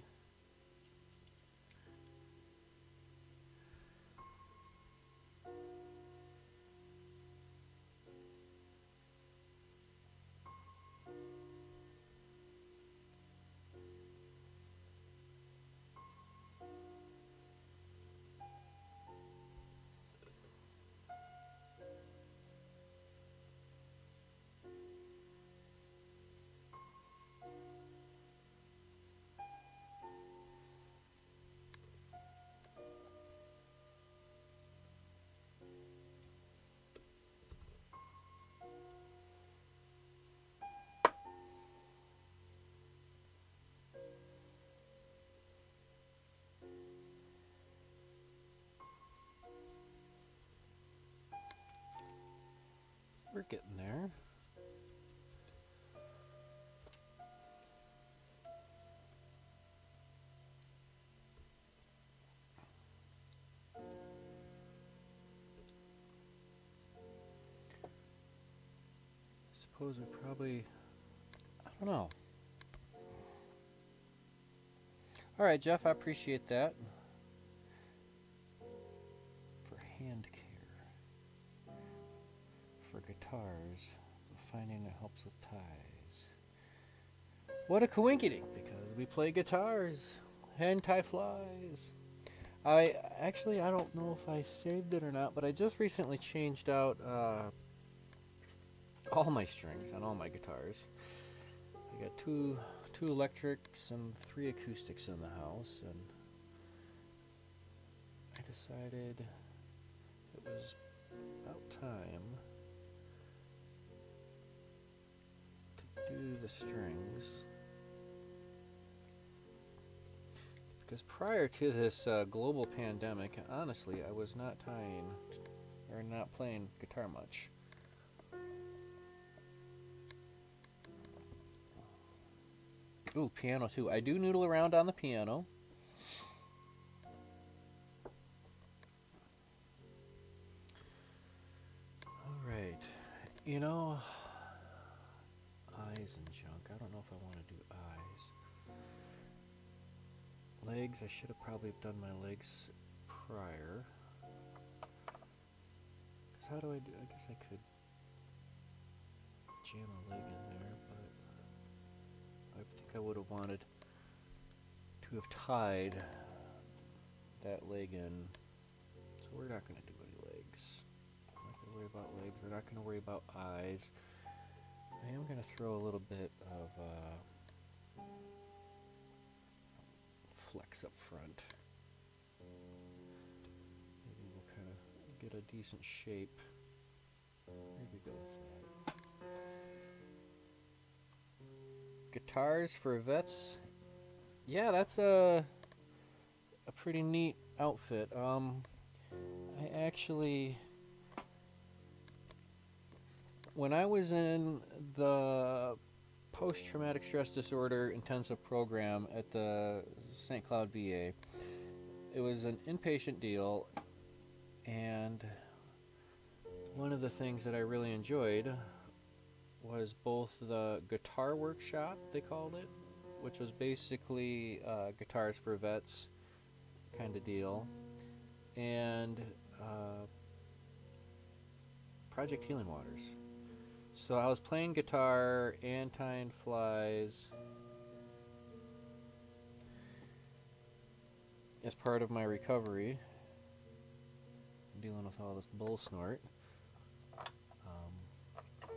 We're getting there. Suppose we probably, I don't know. All right, Jeff, I appreciate that. For hand care. Guitars, finding that helps with ties. What a coinkydink, because we play guitars. Hentai flies. I actually, I don't know if I saved it or not, but I just recently changed out uh, all my strings on all my guitars. I got two two electrics and three acoustics in the house, and I decided it was about time to do the strings. Because prior to this uh, global pandemic, honestly, I was not tying or not playing guitar much. Ooh, piano too. I do noodle around on the piano. All right, you know, eyes and junk. I don't know if I want to do eyes. Legs, I should have probably done my legs prior. Cause how do I do, I guess I could jam a leg in there, but I think I would have wanted to have tied that leg in. So we're not going to do any legs. I'm not going to worry about legs, we're not going to worry about eyes. I am going to throw a little bit of uh, flex up front. Maybe we'll kind of get a decent shape. Maybe go with that. Guitars for vets. Yeah, that's a a pretty neat outfit. Um, I actually, when I was in the post-traumatic stress disorder intensive program at the Saint Cloud V A. It was an inpatient deal, and one of the things that I really enjoyed was both the guitar workshop, they called it, which was basically uh, guitars for vets kind of deal, and uh, Project Healing Waters. So I was playing guitar and tying flies as part of my recovery, dealing with all this bull snort. Um,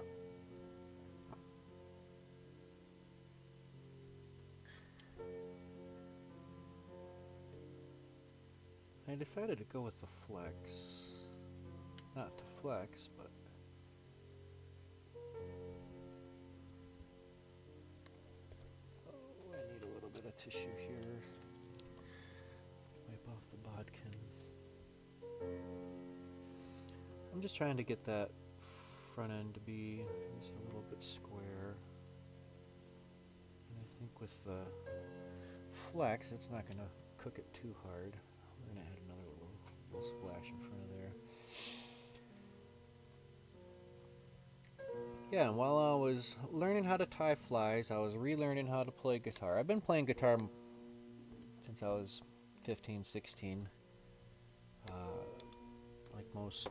I decided to go with the flex, not to flex, but tissue here, wipe off the bodkin. I'm just trying to get that front end to be just a little bit square, and I think with the flex it's not going to cook it too hard. I'm going to add another little, little splash in front of there. Yeah, and while I was learning how to tie flies, I was relearning how to play guitar. I've been playing guitar since I was fifteen, sixteen, uh, like most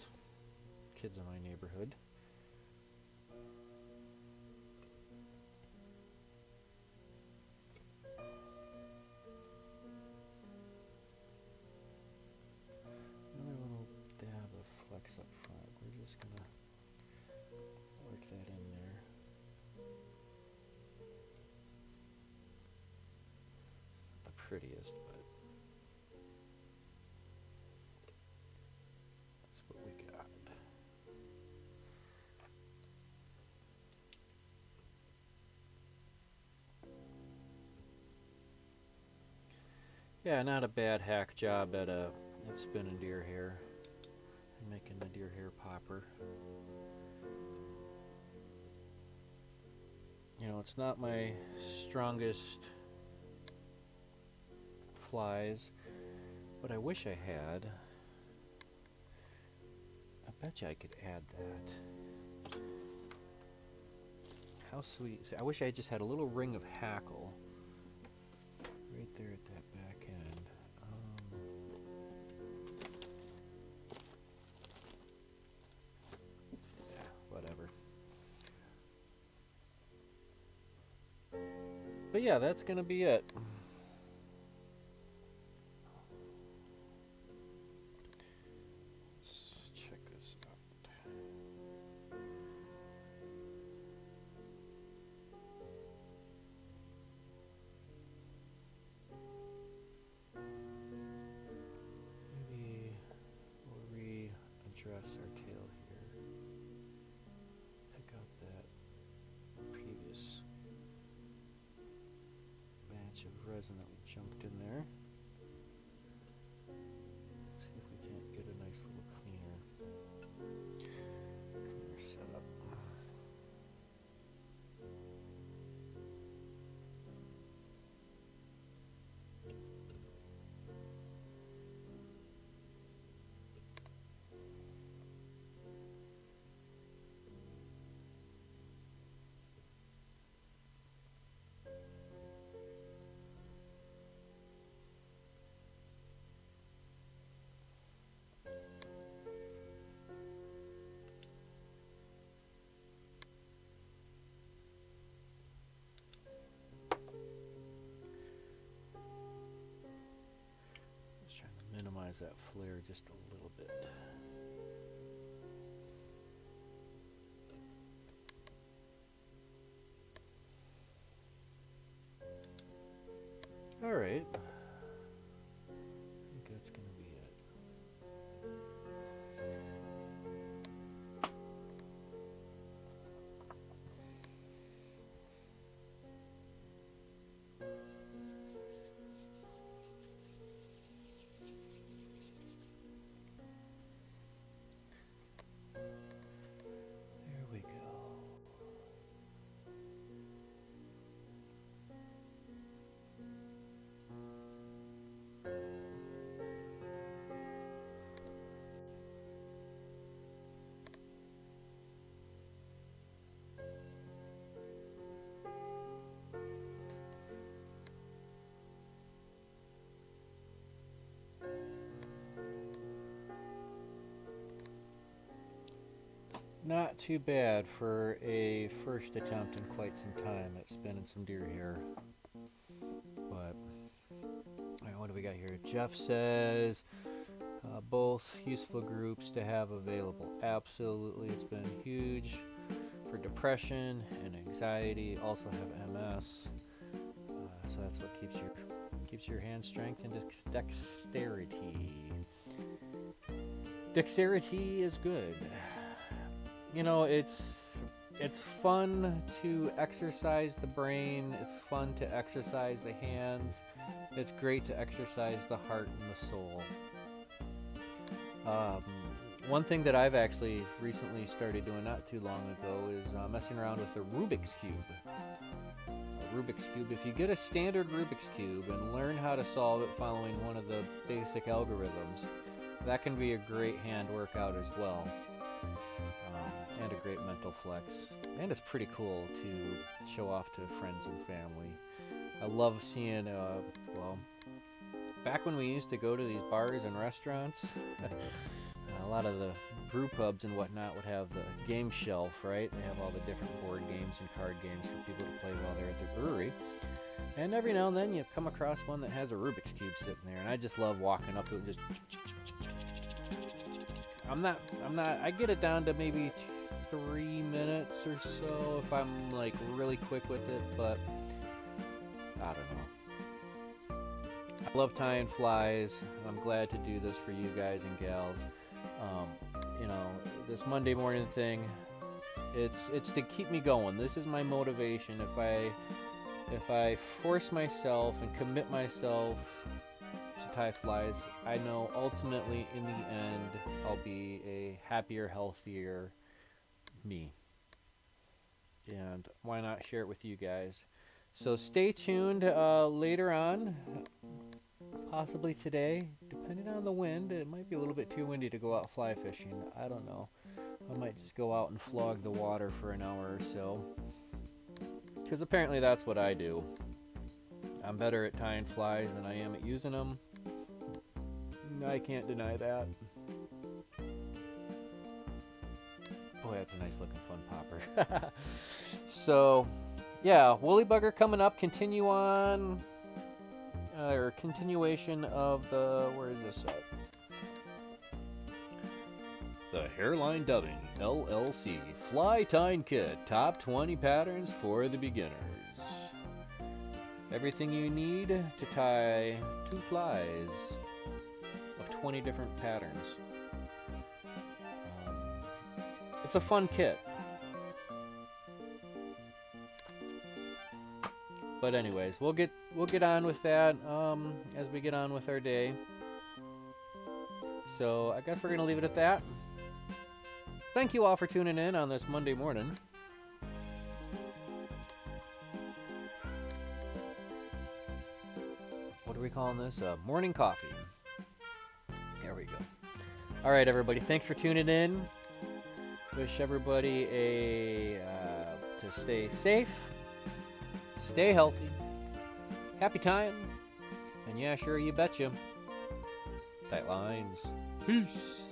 kids in my neighborhood. Another little dab of flex up front. We're just gonna that in there. It's not the prettiest, but that's what we got. Yeah, not a bad hack job at a at spinning deer hair and making the deer hair popper. You know, it's not my strongest flies, but I wish I had. I bet you I could add that. How sweet. I wish I just had a little ring of hackle right there at that back end. Um, yeah, whatever. But yeah, that's gonna be it. Let's check this out. Maybe we'll readdress our tail here. Pick up that previous batch of resin that we jumped in there. That flare just a little bit. All right. I think that's going to be it. Not too bad for a first attempt in quite some time at spinning some deer hair. But, alright, what do we got here? Jeff says, uh, both useful groups to have available. Absolutely, it's been huge for depression and anxiety. Also have M S, uh, so that's what keeps your, keeps your hand strength and dexterity. Dexterity is good. You know, it's it's fun to exercise the brain, it's fun to exercise the hands, it's great to exercise the heart and the soul. Um, one thing that I've actually recently started doing not too long ago is uh, messing around with a Rubik's Cube. A Rubik's Cube, if you get a standard Rubik's Cube and learn how to solve it following one of the basic algorithms, that can be a great hand workout as well. And a great mental flex, and it's pretty cool to show off to friends and family. I love seeing, uh, well, back when we used to go to these bars and restaurants, a lot of the brew pubs and whatnot would have the game shelf, right? They have all the different board games and card games for people to play while they're at the brewery. And every now and then you come across one that has a Rubik's Cube sitting there, and I just love walking up to it and just... I'm not, I'm not, I get it down to maybe three minutes or so if I'm like really quick with it, but I don't know. I love tying flies. I'm glad to do this for you guys and gals. Um, you know, this Monday morning thing, it's, it's to keep me going. This is my motivation. If I, if I force myself and commit myself to tie flies, I know ultimately in the end I'll be a happier, healthier me, and why not share it with you guys? So stay tuned. Uh, later on, possibly today, depending on the wind, it might be a little bit too windy to go out fly fishing. I don't know, I might just go out and flog the water for an hour or so, because apparently that's what I do. I'm better at tying flies than I am at using them. I can't deny that. Boy, that's a nice looking fun popper. So yeah, Woolly Bugger coming up. Continue on, uh, or continuation of the, where is this at? The Hairline Dubbing, L L C, Fly Tying Kit, Top twenty Patterns for the Beginners. Everything you need to tie two flies of twenty different patterns. Um, it's a fun kit. But anyways, we'll get we'll get on with that um, as we get on with our day. So I guess we're gonna leave it at that. Thank you all for tuning in on this Monday morning. What are we calling this? Uh, morning coffee. There we go. All right, everybody. Thanks for tuning in. Wish everybody a uh, to stay safe, stay healthy, happy time, and yeah, sure, you betcha. Tight lines. Peace.